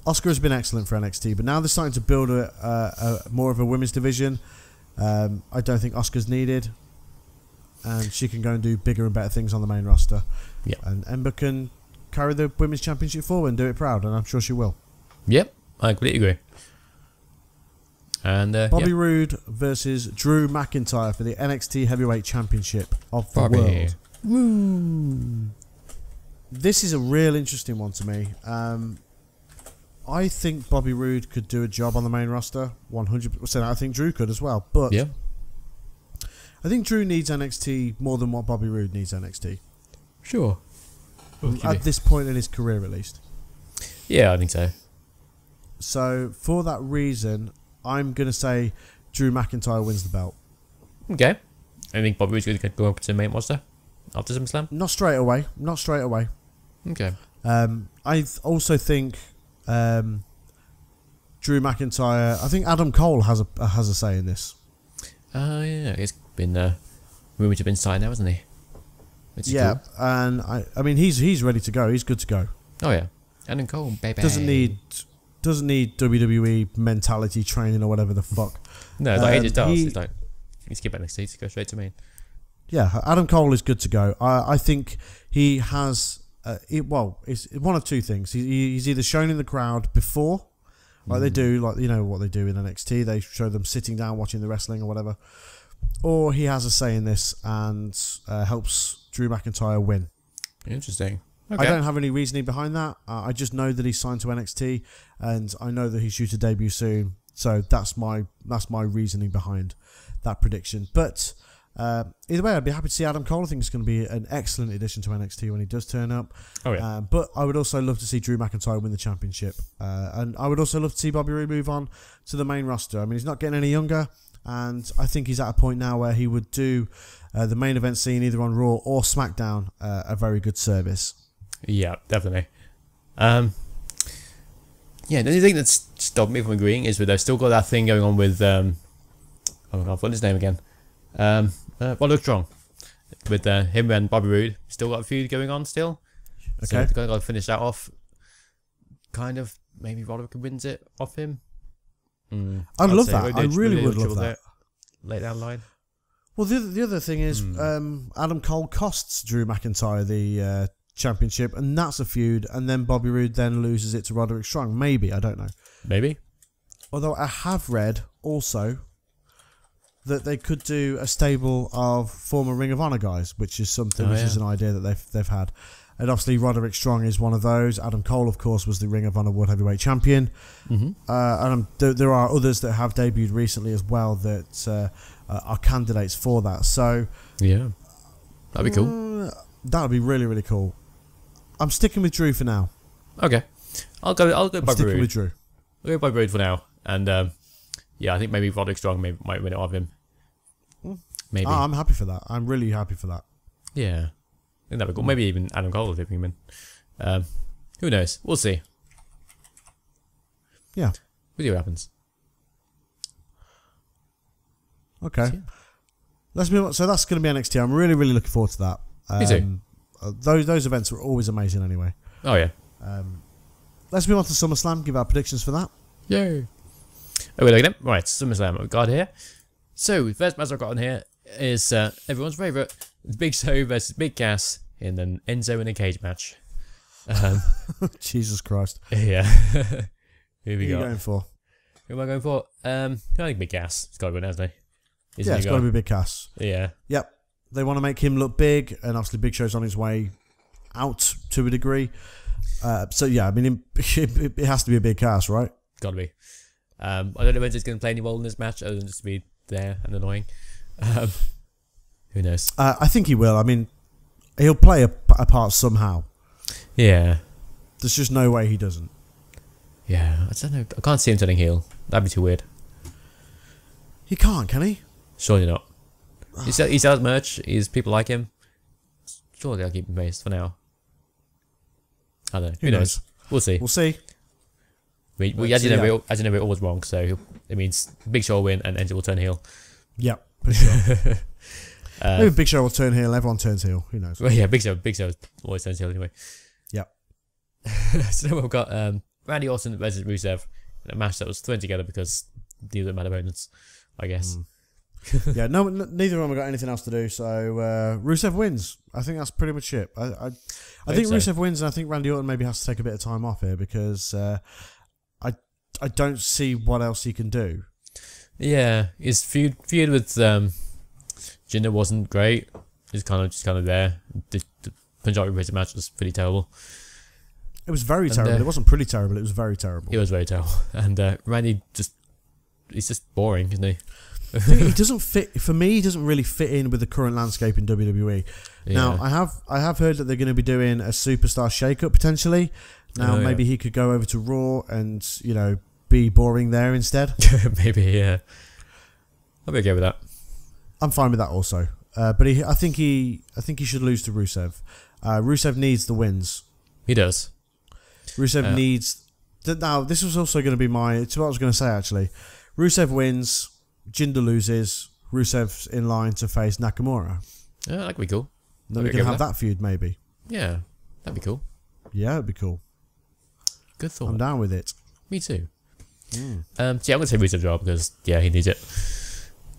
Asuka has been excellent for N X T, but now they're starting to build a, a, a more of a women's division. Um, I don't think Asuka's needed, and she can go and do bigger and better things on the main roster. Yeah, and Ember can carry the women's championship forward and do it proud, and I'm sure she will. Yep, I completely agree. And, uh, Bobby yeah. Roode versus Drew McIntyre for the N X T Heavyweight Championship of the Bobby. world. Woo. This is a real interesting one to me. Um, I think Bobby Roode could do a job on the main roster, one hundred percent. I think Drew could as well, but yeah. I think Drew needs N X T more than what Bobby Roode needs N X T. Sure. At mean? this point in his career, at least. Yeah, I think so. So, for that reason... I'm going to say Drew McIntyre wins the belt. Okay. I think Bobby Roode's going to go up to the main roster after SummerSlam? Not straight away. Not straight away. Okay. Um, I also think um, Drew McIntyre... I think Adam Cole has a has a say in this. Oh, uh, yeah. He's been uh, rumoured to have been signed now, hasn't he? Which yeah. Cool. And, I I mean, he's he's ready to go. He's good to go. Oh, yeah. Adam Cole, baby. Doesn't need... Doesn't need W W E mentality training or whatever the fuck. No, like um, it just does. He, it's like he's skip N X T to go straight to main. Yeah, Adam Cole is good to go. I I think he has uh, it, well, it's one of two things. He, he's either shown in the crowd before, like mm. they do, like you know what they do in N X T. They show them sitting down watching the wrestling or whatever, or he has a say in this and uh, helps Drew McIntyre win. Interesting. Okay. I don't have any reasoning behind that. Uh, I just know that he's signed to N X T, and I know that he's due to debut soon. So that's my that's my reasoning behind that prediction. But Uh, either way, I'd be happy to see Adam Cole. I think it's going to be an excellent addition to N X T when he does turn up. Oh yeah. Uh, but I would also love to see Drew McIntyre win the championship, uh, and I would also love to see Bobby Roode move on to the main roster. I mean, he's not getting any younger, and I think he's at a point now where he would do uh, the main event scene either on Raw or SmackDown uh, a very good service. Yeah, definitely. Um, yeah, the only thing that's stopped me from agreeing is that they've still got that thing going on with um, oh my god, I forgot his name again. Um, uh, Roderick Strong with uh, him and Bobby Roode, still got a feud going on still. Okay, so they've got to finish that off. Kind of maybe Roderick wins it off him. Mm. I'd love that. I really would love that. Later down the line. Well, the the other thing is mm. um, Adam Cole costs Drew McIntyre the uh, championship, and that's a feud. And then Bobby Roode then loses it to Roderick Strong. Maybe, I don't know. Maybe. Although I have read also that they could do a stable of former Ring of Honor guys, which is something, oh, which yeah. is an idea that they've they've had. And obviously, Roderick Strong is one of those. Adam Cole, of course, was the Ring of Honor World Heavyweight Champion. Mm-hmm. uh, and um, th there are others that have debuted recently as well that uh, are candidates for that. So yeah, that'd be cool. Uh, that would be really really cool. I'm sticking with Drew for now. Okay, I'll go. I'll go I'm by sticking Brood. with Drew. I'll go by Brood for now, and. Um, Yeah, I think maybe Roderick Strong may, might win it off him. Maybe. Oh, I'm happy for that. I'm really happy for that. Yeah. I think that'd be cool. Maybe even Adam Cole if he can win. Um, who knows? We'll see. Yeah. We'll see what happens. Okay. So, yeah. Let's move on. So that's going to be N X T. I'm really, really looking forward to that. Um, Me too. Those, those events were always amazing anyway. Oh, yeah. Um, let's move on to SummerSlam. Give our predictions for that. Yay. Oh, we're looking at them. Right, SummerSlam, what we've got here. So, the first match I've got on here is uh, everyone's favourite, Big Show versus Big Cass in an Enzo in a cage match. Um, Jesus Christ. Yeah. Who, we Who got? are you going for? Who am I going for? Um, I think Big Cass. It's got to win, hasn't he? Isn't yeah, it's got to be Big Cass. Yeah. Yep. They want to make him look big, and obviously Big Show's on his way out to a degree. Uh, so, yeah, I mean, it, it has to be a Big Cass, right? Got to be. Um, I don't know whether it's going to play any role in this match other than just be there and annoying. Um, who knows? Uh, I think he will. I mean, he'll play a, a part somehow. Yeah. There's just no way he doesn't. Yeah, I don't know. I can't see him turning heel. That'd be too weird. He can't, can he? Surely not. He sells, he sells merch. He's, people like him. Surely I'll keep him based for now. I don't know. Who, who knows? knows? We'll see. We'll see. We, we, as, you know, yeah. we, as you know, we're always wrong, so it means Big Show will win and Enzo will turn heel. Yeah, for sure. uh, Maybe Big Show will turn heel, everyone turns heel, who knows? Well, yeah, Big Show Big Show always turns heel anyway. Yeah. So now we've got um, Randy Orton versus Rusev in a match that was thrown together because these are mad opponents, I guess. Mm. Yeah, no, n neither of them have got anything else to do, so uh, Rusev wins. I think that's pretty much it. I, I, I, I think so. Rusev wins, and I think Randy Orton maybe has to take a bit of time off here because... Uh, I don't see what else he can do. Yeah, his feud feud with um, Jinder wasn't great. It's kind of just kind of there. The, the Punjabi prison match was pretty terrible. It was very and, terrible. Uh, it wasn't pretty terrible. It was very terrible. It was very terrible. And uh, Randy just, he's just boring, isn't he? He doesn't fit for me. He doesn't really fit in with the current landscape in W W E. Yeah. Now I have I have heard that they're going to be doing a superstar shakeup potentially. Now oh, maybe yeah. he could go over to Raw and you know. Be boring there instead. Maybe, yeah. I'll be okay with that. I'm fine with that also. Uh, but he, I think he, I think he should lose to Rusev. Uh, Rusev needs the wins. He does. Rusev uh, needs. Th now this was also going to be my. It's what I was going to say actually. Rusev wins. Jinder loses. Rusev's in line to face Nakamura. Yeah, that could be cool. Then I'll we can have that. that feud maybe. Yeah, that'd be cool. Yeah, it'd be cool. Good thought. I'm down with it. Me too. Mm. Um, so yeah, I'm going to say Rusev's job because, yeah, he needs it.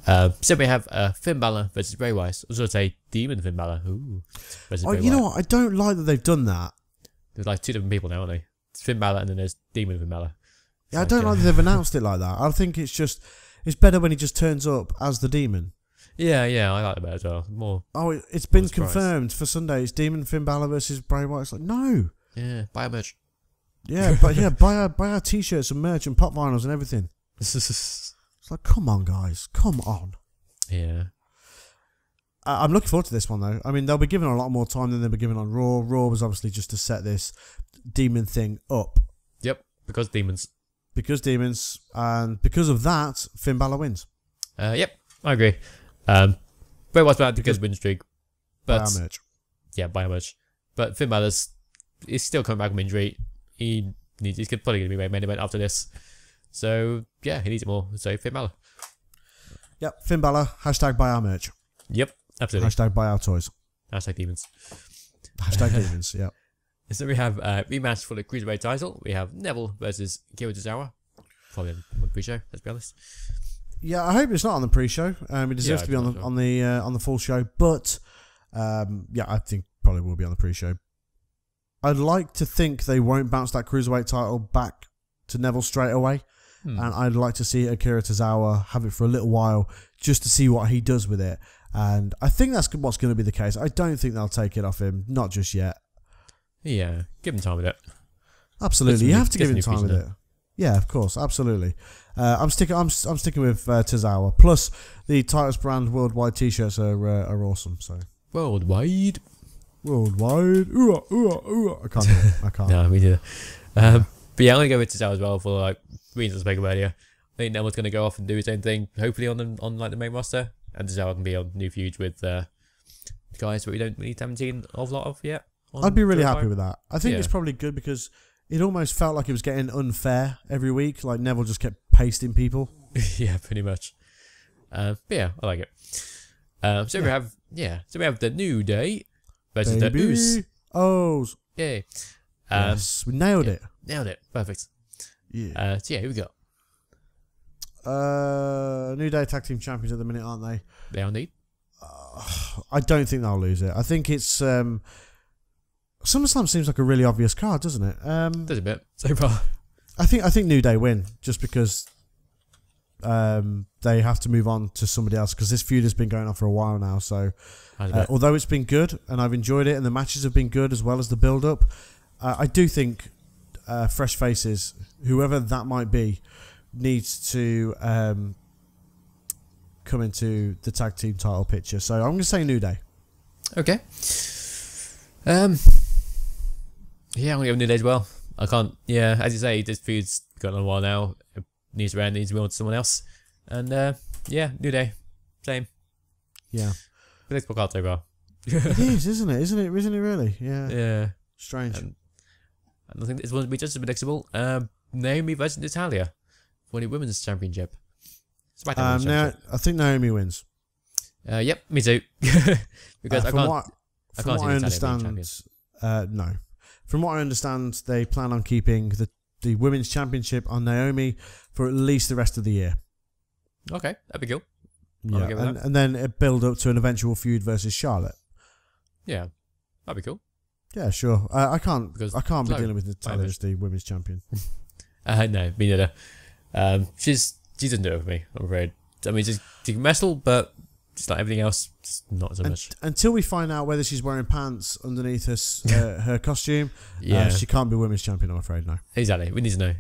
Uh, so we have uh, Finn Balor versus Bray Wyatt. I was going to say Demon Finn Balor. Ooh, versus oh, Bray you Wyatt. know what? I don't like that they've done that. There's like two different people now, aren't they? It's Finn Balor and then there's Demon Finn Balor. Yeah, like, I don't uh, like that they've announced it like that. I think it's just, it's better when he just turns up as the Demon. Yeah, yeah, I like that better as well. More, oh, it, it's been confirmed surprised. for Sunday. It's Demon Finn Balor versus Bray Wyatt. It's like, no. Yeah, buy a merch. Yeah, but yeah, buy our buy our t-shirts and merch and pop vinyls and everything. It's like, come on, guys, come on. Yeah. Uh, I'm looking forward to this one, though. I mean, they'll be given a lot more time than they were given on Raw. Raw was obviously just to set this demon thing up. Yep, because demons. Because demons, and because of that, Finn Balor wins. Uh, yep, I agree. Um, Bray Wyatt's about because win streak. But by merch. Yeah, by merch. But Finn Balor's is still coming back from injury. He needs. He's probably going to be main event after this. So yeah, he needs it more. So Finn Balor. Yep, Finn Balor. Hashtag buy our merch. Yep, absolutely. Hashtag buy our toys. Hashtag demons. Hashtag demons. Yep. So we have a rematch for the Cruiserweight title. We have Neville versus Akira Tozawa. Probably on the pre-show. Let's be honest. Yeah, I hope it's not on the pre-show. Um, it deserves yeah, to be on the, on the uh, on the full show, but um, yeah, I think probably will be on the pre-show. I'd like to think they won't bounce that Cruiserweight title back to Neville straight away. Hmm. And I'd like to see Akira Tozawa have it for a little while just to see what he does with it. And I think that's what's going to be the case. I don't think they'll take it off him, not just yet. Yeah, give him time with it. Absolutely, you have to give him time with it. Yeah, of course, absolutely. Uh, I'm sticking. I'm I'm sticking with uh, Tozawa. Plus, the Titus brand worldwide T-shirts are uh, are awesome. So worldwide, worldwide. Ooh, ooh, ooh. I can't. I can't. No, me neither. Um, but yeah, I'm gonna go with Tozawa as well for like reasons I spoke about earlier. I think Neville's gonna go off and do his own thing. Hopefully on the, on like the main roster, and Tozawa can be on new feud with uh, guys that we don't really haven't seen a lot of yet. I'd be really happy with that. I think yeah. it's probably good because it almost felt like it was getting unfair every week. Like Neville just kept pasting people. Yeah, pretty much. Uh, but yeah, I like it. Um, so yeah. we have yeah. So we have the New Day versus Baby. the Usos. Oh, yeah. Um, yes, we nailed yeah, it. Nailed it. Perfect. Yeah. Uh, so yeah, here we go. Uh, New Day tag team champions at the minute, aren't they? They are indeed. Uh, I don't think they'll lose it. I think it's. Um, SummerSlam seems like a really obvious card, doesn't it? Um, Does a bit so far. I think I think New Day win just because um, they have to move on to somebody else because this feud has been going on for a while now. So uh, although it's been good and I've enjoyed it and the matches have been good as well as the build up, uh, I do think uh, fresh faces, whoever that might be, needs to um, come into the tag team title picture. So I'm going to say New Day. Okay. Um. Yeah, I'm going to give New Day as well. I can't, yeah, as you say, this feud's gone on a while now. It needs to end, needs to move on to someone else. And, uh, yeah, New Day. Same. Yeah. But it's Pocahontas over. It is, isn't it? Isn't it? Isn't it really? Yeah. Yeah. Strange. Um, and I think this one's going to be just as predictable. Um, Naomi versus Natalia for the Women's Championship. SmackDown um, Women's now, Championship. I think Naomi wins. Uh, yep, me too. because uh, I can't... What, from I can't what I understand... Uh, no. From what I understand, they plan on keeping the, the Women's Championship on Naomi for at least the rest of the year. Okay, that'd be cool. Yeah, and, and then it build up to an eventual feud versus Charlotte. Yeah, that'd be cool. Yeah, sure. Uh, I can't because I can't be no, dealing with Natalia as the Women's Champion. uh, no, me neither. Um, she's, she doesn't do it with me, I'm afraid. I mean, she's, she can wrestle, but just like everything else, just not so and, much. Until we find out whether she's wearing pants underneath her uh, her costume, yeah, uh, she can't be women's champion. I'm afraid, no. Exactly, we need to know.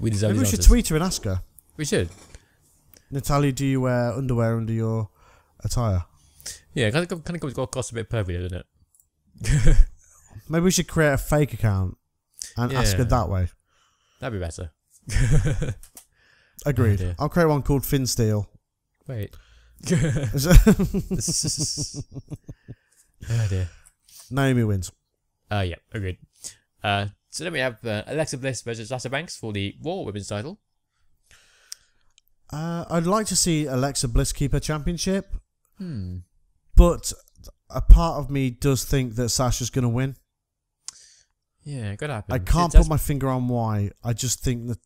We deserve. Maybe we should tweet her and ask her. We should. Natalia, do you wear underwear under your attire? Yeah, it kind of kind of costs a bit pervy, doesn't it? Maybe we should create a fake account and yeah. ask her that way. That'd be better. Agreed. Oh, I'll create one called Finn Steele. Wait. Oh dear. Naomi wins. Uh, yeah, agreed. Uh, so then we have uh, Alexa Bliss versus Sasha Banks for the Raw Women's title. Uh, I'd like to see Alexa Bliss keep her championship, hmm. but a part of me does think that Sasha's going to win. Yeah, good happen. I can't put my finger on why. I just think that.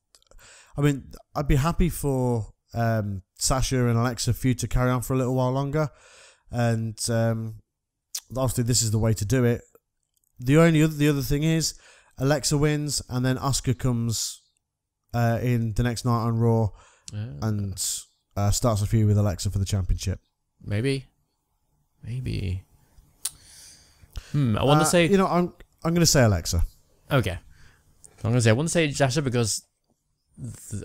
I mean, I'd be happy for. Um, Sasha and Alexa feud to carry on for a little while longer, and um, obviously this is the way to do it. The only other, the other thing is Alexa wins, and then Asuka comes uh, in the next night on Raw oh. and uh, starts a feud with Alexa for the championship. Maybe, maybe. Hmm. I want to uh, say you know I'm I'm going to say Alexa. Okay. I'm going to say I want to say Sasha because.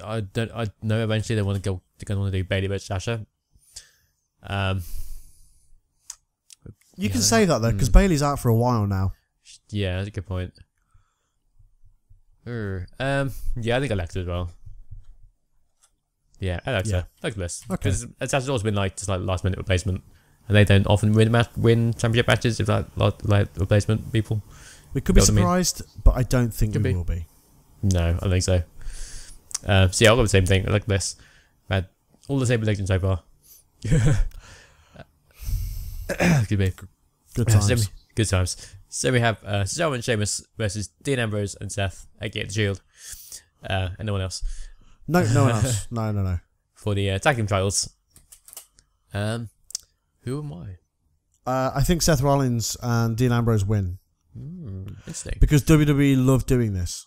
I don't. I know eventually they want to go. They're going to want to do Bailey versus Sasha. Um, You yeah. can say that though, because mm. Bailey's out for a while now. Yeah, that's a good point. Urgh. Um, yeah, I think I liked it as well. Yeah, I liked yeah. her. I liked this because okay. it's actually always been like just like last minute replacement, and they don't often win match, win championship matches if like like replacement people. We could be surprised, I mean. but I don't think could we be. will be. No, I don't think so. Uh, so yeah, I'll go with the same thing. I like this. I had all the same predictions so far. Excuse me. Good times. So we, good times. So we have uh, Cesaro and Sheamus versus Dean Ambrose and Seth, aka the Shield, uh, and no one else. No, no one else. No, no, no. For the uh, tag team trials. Um, who am I? Uh, I think Seth Rollins and Dean Ambrose win. Mm, interesting. Because W W E love doing this.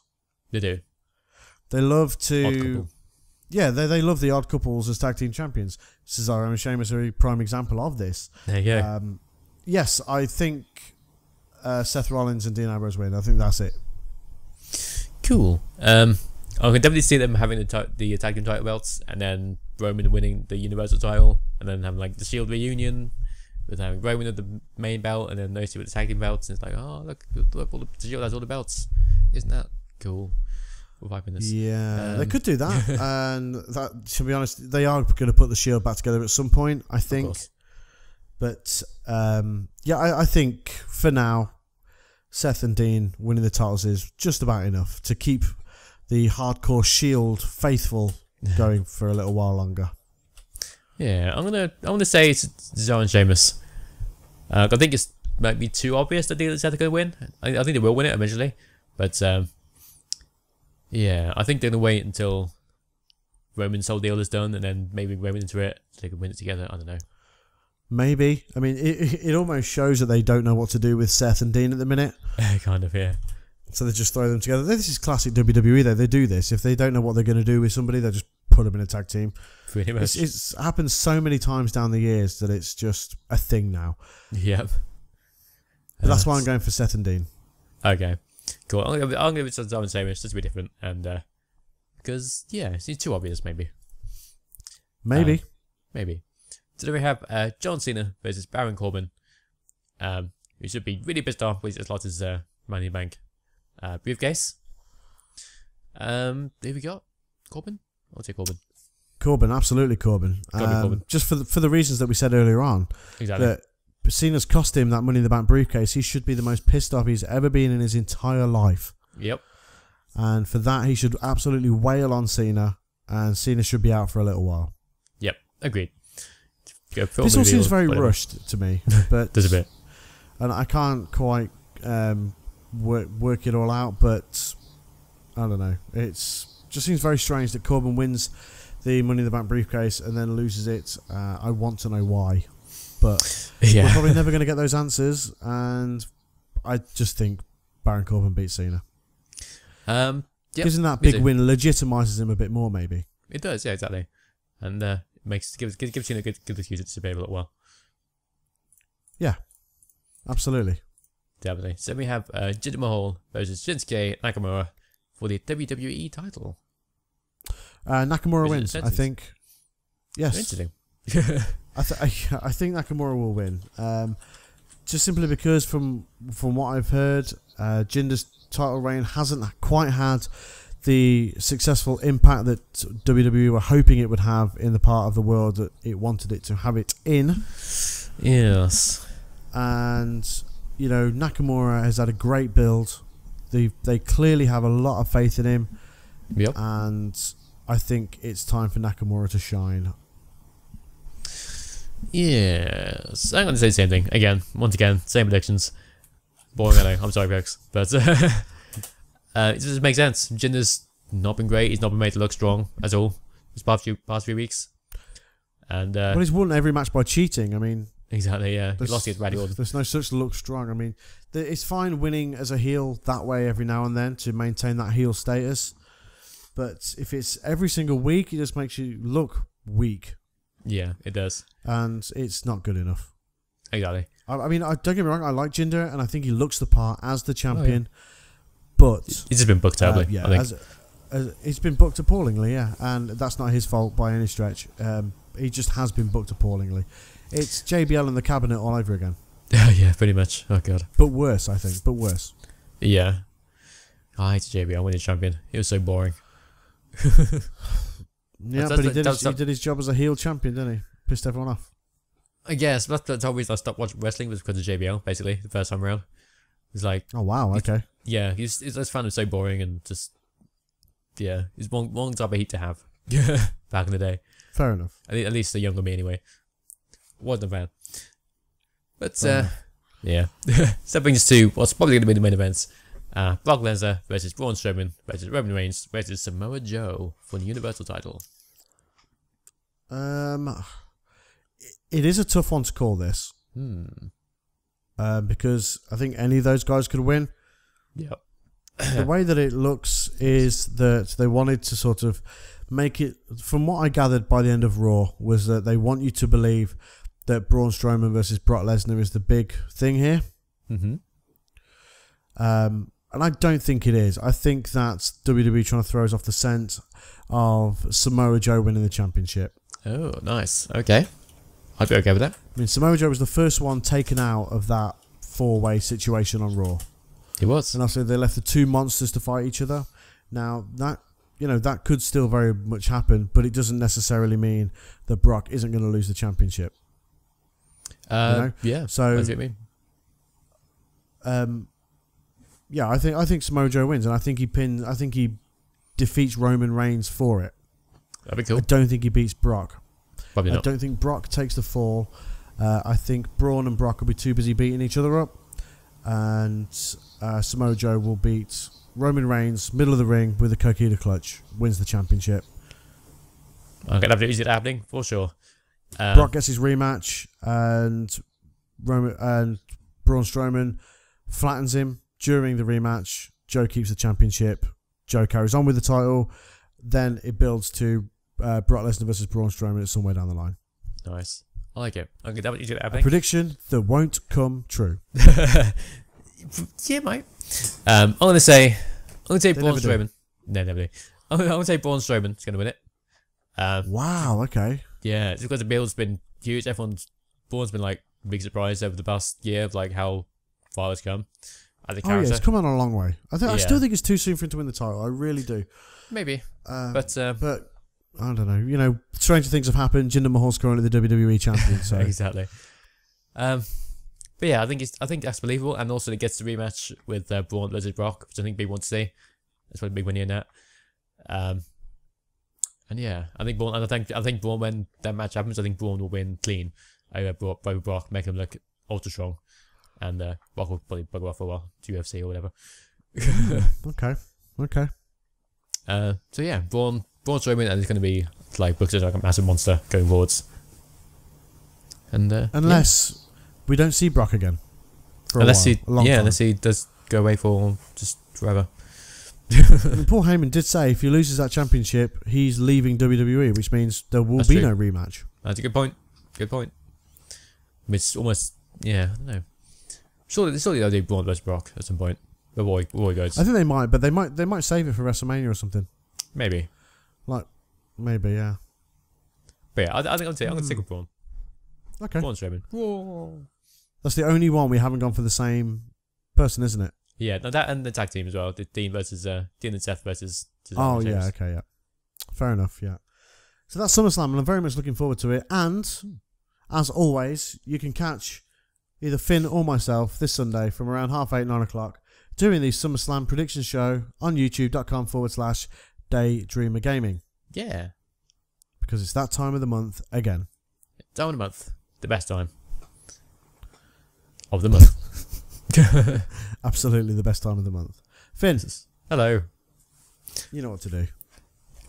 They do. They love to. Odd couple. Yeah, they they love the odd couples as tag team champions. Cesaro and Sheamus are a prime example of this. There you go. Um, yes, I think uh, Seth Rollins and Dean Ambrose win. I think that's it. Cool. Um, I can definitely see them having the the tag team title belts, and then Roman winning the Universal title, and then having like the Shield reunion. With having Roman with the main belt and then those two with the tag team belts, and it's like, oh look, look, all the Shield has all the belts, isn't that cool? We're vibing this. Yeah, um, they could do that, and that to be honest, they are going to put the Shield back together at some point, I think. But um, yeah, I, I think for now, Seth and Dean winning the titles is just about enough to keep the hardcore Shield faithful going for a little while longer. Yeah, I'm gonna I'm gonna say it's Cesaro and Sheamus. Uh, I think it's might be too obvious that they're going to win. I, I think they will win it eventually, but um, yeah, I think they're gonna wait until Roman's whole deal is done, and then maybe Roman into it so they can win it together. I don't know. Maybe. I mean, it it almost shows that they don't know what to do with Seth and Dean at the minute. Kind of, yeah. So they just throw them together. This is classic W W E though. They do this. If they don't know what they're going to do with somebody, they just put them in a tag team. Pretty much. It's, it's happened so many times down the years that it's just a thing now. Yep. But that's uh, why I'm going for Seth and Dean. Okay. Cool. I'm going to give it to Simon Samus just to be different. And, uh, because, yeah, it seems too obvious, maybe. Maybe. Um, maybe. So then we have uh, John Cena versus Baron Corbin, um, who should be really pissed off when he just lost his uh, Money in the Bank. Uh, briefcase. Um, who we got? Corbin? I'll take Corbin. Corbin, absolutely Corbin. Um, Corbin. Just for the, for the reasons that we said earlier on. Exactly. That Cena's cost him that Money in the Bank briefcase. He should be the most pissed off he's ever been in his entire life. Yep. And for that, he should absolutely wail on Cena, and Cena should be out for a little while. Yep, agreed. Go this all seems very whatever. rushed to me. But there's a bit. And I can't quite... Um, Work, work it all out, but I don't know. It's just seems very strange that Corbin wins the Money in the Bank briefcase and then loses it. Uh, I want to know why, but yeah. we're probably never going to get those answers. And I just think Baron Corbin beats Cena. Um, yep, Isn't that big win legitimizes him a bit more? Maybe it does. Yeah, exactly. And uh, it makes gives gives, gives Cena a good good excuse to be able to well. Yeah, absolutely. Definitely. So we have uh, Jinder Mahal versus Shinsuke Nakamura for the W W E title. Uh, Nakamura wins, I think. Yes. Interesting. I, th I, I think Nakamura will win. Um, just simply because from from what I've heard, uh, Jinder's title reign hasn't quite had the successful impact that W W E were hoping it would have in the part of the world that it wanted it to have it in. Yes. And... You know, Nakamura has had a great build. They they clearly have a lot of faith in him. Yep. And I think it's time for Nakamura to shine. Yes. I'm going to say the same thing again. Once again, same predictions. Boring, I know. I'm sorry, folks. But uh, uh, it just makes sense. Jinder's not been great. He's not been made to look strong at all this past few, past few weeks. And uh, but he's won every match by cheating. I mean... Exactly, yeah. There's, he lost his radical. There's no such look strong. I mean, it's fine winning as a heel that way every now and then to maintain that heel status. But if it's every single week, it just makes you look weak. Yeah, it does. And it's not good enough. Exactly. I, I mean, I, don't get me wrong, I like Jinder, and I think he looks the part as the champion. Oh, yeah. But... He's just been booked terribly, uh, yeah, I think. As, as, he's been booked appallingly, yeah. And that's not his fault by any stretch. Um, he just has been booked appallingly. It's J B L and the Cabinet all over again. Yeah, pretty much. Oh god. But worse, I think. But worse. Yeah. I hate J B L when he was champion. He was so boring. Yeah, but he did, his, he did his job as a heel champion, didn't he? Pissed everyone off. I guess. That's the whole reason I stopped watching wrestling was because of J B L, basically, the first time around. It's like... Oh, wow, okay. He, yeah, he's, he's, I just found him so boring and just... Yeah, he's one, one type of heat to have. Yeah. Back in the day. Fair enough. At, at least the younger me, anyway. Wasn't a fan. But, uh, yeah. That brings us to what's probably going to be the main events. Uh, Brock Lesnar versus Braun Strowman versus Roman Reigns versus Samoa Joe for the Universal title. Um, it is a tough one to call this. Hmm. Uh, because I think any of those guys could win. Yep. The way that it looks is that they wanted to sort of make it, from what I gathered by the end of Raw, was that they want you to believe that Braun Strowman versus Brock Lesnar is the big thing here. Mm-hmm. Um, and I don't think it is. I think that's W W E trying to throw us off the scent of Samoa Joe winning the championship. Oh, nice. Okay. I'd be okay with that. I mean, Samoa Joe was the first one taken out of that four-way situation on Raw. He was. And also they left the two monsters to fight each other. Now, that... You know, that could still very much happen, but it doesn't necessarily mean that Brock isn't going to lose the championship. Uh, you know? Yeah. So, that's what I mean. Um, yeah, I think I think Samoa Joe wins, and I think he pins. I think he defeats Roman Reigns for it. That'd be cool. I don't think he beats Brock. Probably not. I don't think Brock takes the fall. Uh, I think Braun and Brock will be too busy beating each other up, and uh, Samoa Joe will beat Roman Reigns, middle of the ring with a Kokita clutch, wins the championship. I'm going to have to easy happening, for sure. Um, Brock gets his rematch, and Roman and Braun Strowman flattens him during the rematch. Joe keeps the championship. Joe carries on with the title. Then it builds to uh, Brock Lesnar versus Braun Strowman somewhere down the line. Nice. I like it. I'm going to have easy happening. A prediction that won't come true. Yeah, mate. Um, I'm gonna say, I'm gonna say Braun Strowman. No, never do. I'm, I'm gonna say Braun Strowman's gonna win it. Um, wow. Okay. Yeah, it's because the build's been huge. Everyone's Braun's been like a big surprise over the past year of like how far it's come. As a character. Oh yeah, it's come on a long way. I think yeah. I still think it's too soon for him to win the title. I really do. Maybe. Um, but um, but I don't know. You know, stranger things have happened. Jinder Mahal's currently the W W E champion. So. Exactly. Um. But yeah, I think it's, I think that's believable, and also it gets the rematch with uh, Braun versus Brock, which I think Big wants to see. That's what Big win in that. Um, and yeah, I think Braun, and I think I think Braun when that match happens, I think Braun will win clean over Brock, over Brock, make him look ultra strong, and uh, Brock will probably bugger off for a while to U F C or whatever. okay, okay. Uh, so yeah, Braun Braun Strowman, and it's going to be like booked as like a massive monster going forwards. And uh, unless. Yeah. We don't see Brock again. For unless a while, he, a yeah, time. Unless he does go away for just forever. And Paul Heyman did say if he loses that championship, he's leaving W W E, which means there will That's be true. no rematch. That's a good point. Good point. It's almost yeah. I don't know. Surely, surely they'll do Braun versus Brock at some point. The boy, boy goes. I think they might, but they might, they might save it for WrestleMania or something. Maybe. Like, maybe yeah. But yeah, I, I think I'm, t I'm mm. gonna stick with Braun. Okay. Braun Strowman. Whoa. That's the only one we haven't gone for the same person, isn't it? Yeah, that and the tag team as well. The Dean versus uh, Dean and Seth versus. Oh yeah, teams. Okay, yeah. Fair enough, yeah. So that's SummerSlam, and I'm very much looking forward to it. And as always, you can catch either Finn or myself this Sunday from around half eight, nine o'clock, doing the SummerSlam prediction show on YouTube.com forward slash DayDreamer Gaming. Yeah, because it's that time of the month again. Time of the month, the best time. Of the month. Absolutely the best time of the month. Finn. Hello. You know what to do.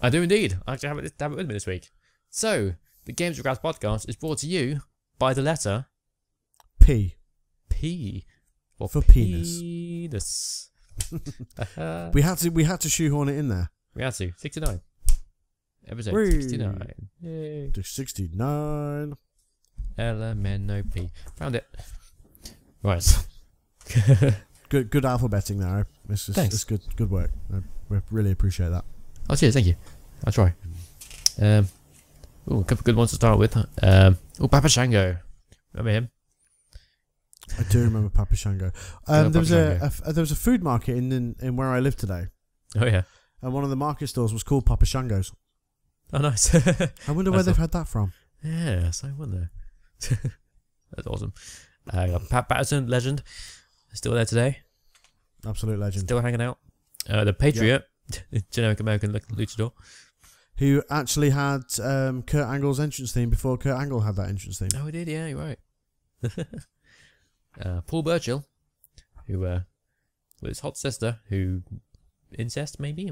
I do indeed. I actually have it, have it with me this week. So, the Games and Graps podcast is brought to you by the letter... P. P. Or for penis. Penis. we, had to, we had to shoehorn it in there. We had to. sixty-nine. Episode Wee. sixty-nine. Yay. To sixty-nine. L M N O P. Found it. Right. good good alphabeting there. It's just, Thanks. It's good, good work. I really appreciate that. Oh, cheers. Thank you. I'll try. Um, ooh, a couple of good ones to start with. Um, oh, Papa Shango. Remember him? I do remember Papa Shango. Um, no, there was Shango. A, a there was a food market in, in in where I live today. Oh yeah. And one of the market stores was called Papa Shango's. Oh nice. I wonder where they've had that from. Yeah, so I wonder. That's awesome. Uh, Pat Patterson, legend, still there today. Absolute legend. Still hanging out. Uh, the Patriot, yep. Generic American luchador, who actually had um, Kurt Angle's entrance theme before Kurt Angle had that entrance theme. Oh, he did. Yeah, you're right. uh, Paul Burchill, who uh, with his hot sister, who incest maybe.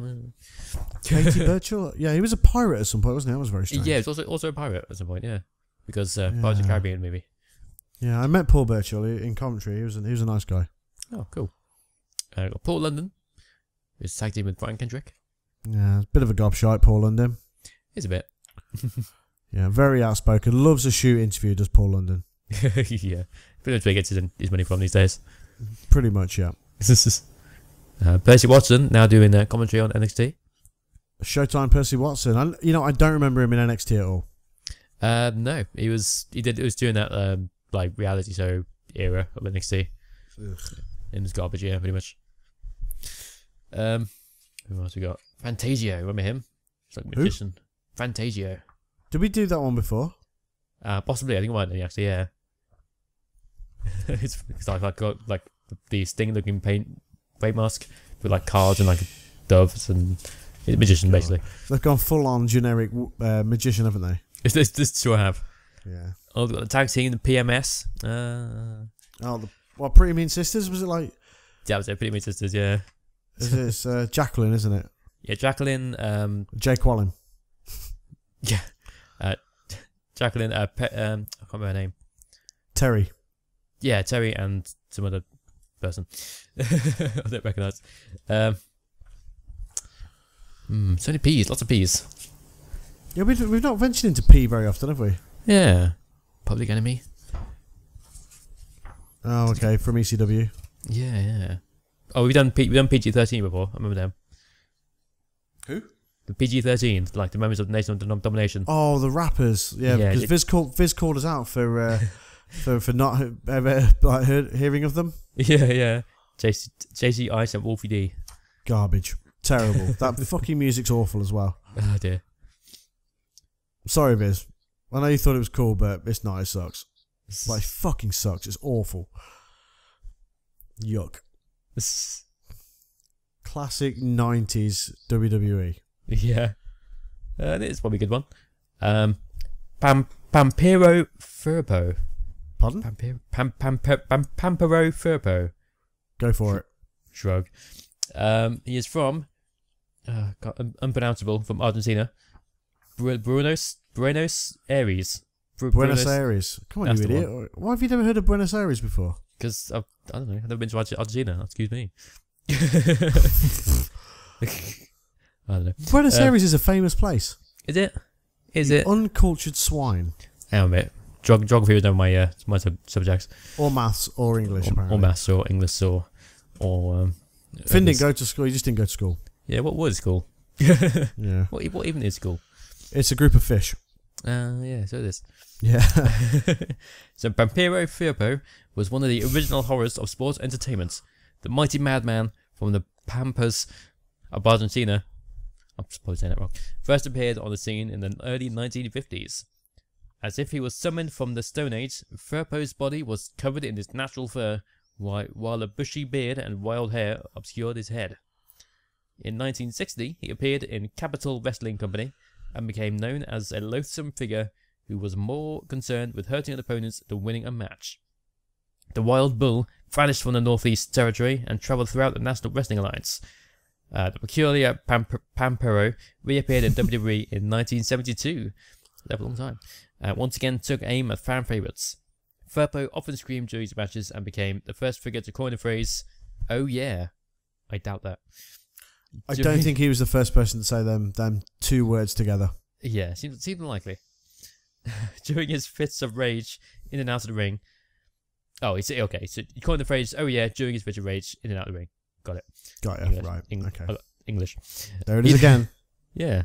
Katie Burchill. Yeah, he was a pirate at some point, wasn't he? That was very strange. Yeah, he was also also a pirate at some point. Yeah, because uh, yeah. Pirates of the Caribbean movie. Yeah, I met Paul Burchill in Coventry. He was an, he was a nice guy. Oh, cool. Uh, got Paul London, who's tag team with Brian Kendrick. Yeah, a bit of a gobshite, Paul London. He's a bit. Yeah, very outspoken. Loves a shoot interview, does Paul London. Yeah, pretty much where he gets his, his money from these days. Pretty much, yeah. uh, Percy Watson now doing uh, commentary on N X T. Showtime Percy Watson. I, you know, I don't remember him in N X T at all. Uh, no, he was he did it was doing that um, like reality show era of N X T. Ugh. In this garbage, yeah, pretty much. Um, who else we got? Fantasio, remember him? It's like a magician. Who? Fantasio. Did we do that one before? Uh, possibly, I think we might have actually, yeah. it's, it's like I got like the sting-looking paint paint mask with like cards and like doves and it's a magician God. basically. They've gone full-on generic uh, magician, haven't they? It's this, this sure have. Yeah. Oh, the tag team, the P M S. Uh, oh, the what Pretty Mean Sisters? Was it like? Yeah, it was it Pretty Mean Sisters? Yeah. It's uh, Jacqueline, isn't it? Yeah, Jacqueline. Um, Jake Wallen. Yeah, uh, Jacqueline. Uh, Pe um, I can't remember her name. Terry. Yeah, Terry and some other person. I don't recognise. Um, mm, so many peas, lots of peas. Yeah, we've we've not ventured into pea very often, have we? Yeah. Public Enemy. Oh, okay, from E C W. Yeah, yeah. Oh, we've done P we've done P G thirteen before. I remember them. Who? The P G thirteen, like the members of the Nation of Domination. Oh, the rappers. Yeah, yeah, because Viz called Viz called us out for uh, for for not ever like heard, hearing of them. Yeah, yeah. J C Ice and Wolfie D. Garbage. Terrible. That fucking music's awful as well. Oh dear. Sorry, Viz. I know you thought it was cool, but it's not. It sucks. Like, it fucking sucks. It's awful. Yuck. It's classic nineties W W E. Yeah. Uh, it's probably a good one. Um, Pam Pampero Furpo. Pardon? Pampero Pam Pam Pam Pampero Furpo. Go for it. Shrug. Um, he is from uh, God, un unpronounceable from Argentina. Bru Buenos Buenos Aires. Buenos Aires. Come on, you idiot. Why have you never heard of Buenos Aires before? Because, I don't know, I've never been to Argentina. Excuse me. I don't know. Buenos uh, Aires is a famous place. Is it? Is you it? Uncultured swine. Hang on a minute. Geog geography was one of my, uh, my sub subjects. Or maths or English, or, apparently. Or maths or English or... or um, Finn didn't go to school. He just didn't go to school. Yeah, what was school? Yeah. What, what even is school? It's a group of fish. Uh, yeah, so it is. Yeah. So Pampero Furpo was one of the original horrors of sports entertainment. The mighty madman from the Pampas of Argentina, I'm probably saying that wrong, first appeared on the scene in the early nineteen fifties. As if he was summoned from the Stone Age, Furpo's body was covered in his natural fur, while a bushy beard and wild hair obscured his head. In nineteen sixty, he appeared in Capital Wrestling Company, and became known as a loathsome figure who was more concerned with hurting opponents than winning a match. The Wild Bull vanished from the Northeast Territory and travelled throughout the National Wrestling Alliance. Uh, the peculiar Pamp Pampero reappeared in W W E in nineteen seventy-two. That was a long time. Uh, once again took aim at fan favourites. Furpo often screamed during his matches and became the first figure to coin the phrase, "Oh yeah." I doubt that. I Do don't think he was the first person to say them them two words together. Yeah, seems seems unlikely. During his fits of rage in and out of the ring. Oh, he said okay. So you coined the phrase, "Oh yeah," during his fits of rage in and out of the ring. Got it. Got it. English. Right. Eng okay. English. There it is again. Yeah.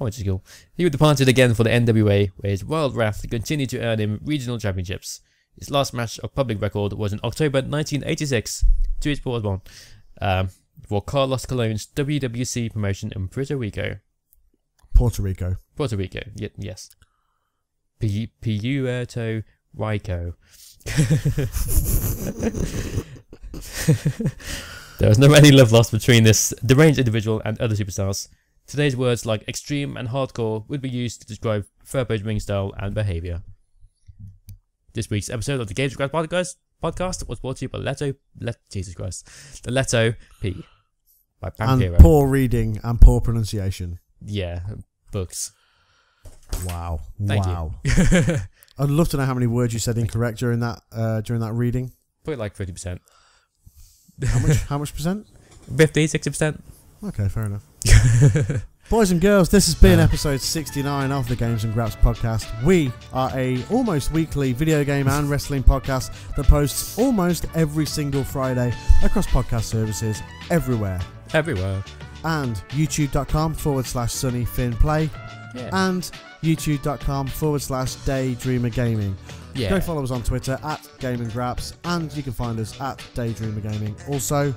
I went to school. He was departed again for the N W A, where his wild wrath continued to earn him regional championships. His last match of public record was in October nineteen eighty-six, two years before I was born, um, for Carlos Colon's W W C promotion in Puerto Rico. Puerto Rico. Puerto Rico, y yes. P Puerto Rico. There was never any love lost between this deranged individual and other superstars. Today's words like extreme and hardcore would be used to describe Furbo's ring style and behaviour. This week's episode of the Games and Graps podcast was brought to you by Leto... Let, Jesus Christ. The Leto P. By Pampero. And poor reading and poor pronunciation. Yeah. Books. Wow. Thank wow. You. I'd love to know how many words you said incorrect during that uh, during that reading. Probably like thirty percent. How much, how much percent? fifty, sixty percent. Okay, fair enough. Boys and girls, this has been episode sixty-nine of the Games and Graps podcast. We are a almost weekly video game and wrestling podcast that posts almost every single Friday across podcast services everywhere. Everywhere. And youtube.com forward slash Sunny Finn Play. Yeah. And youtube.com forward slash Daydreamer Gaming. Yeah. Go follow us on Twitter at Game and Graps, and you can find us at Daydreamer Gaming. Also,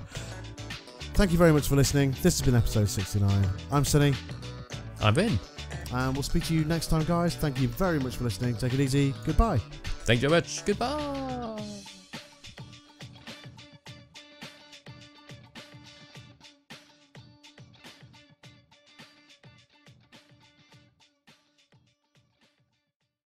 thank you very much for listening. This has been episode sixty-nine. I'm Sunny. I'm Ben. And we'll speak to you next time, guys. Thank you very much for listening. Take it easy. Goodbye. Thank you very much. Goodbye.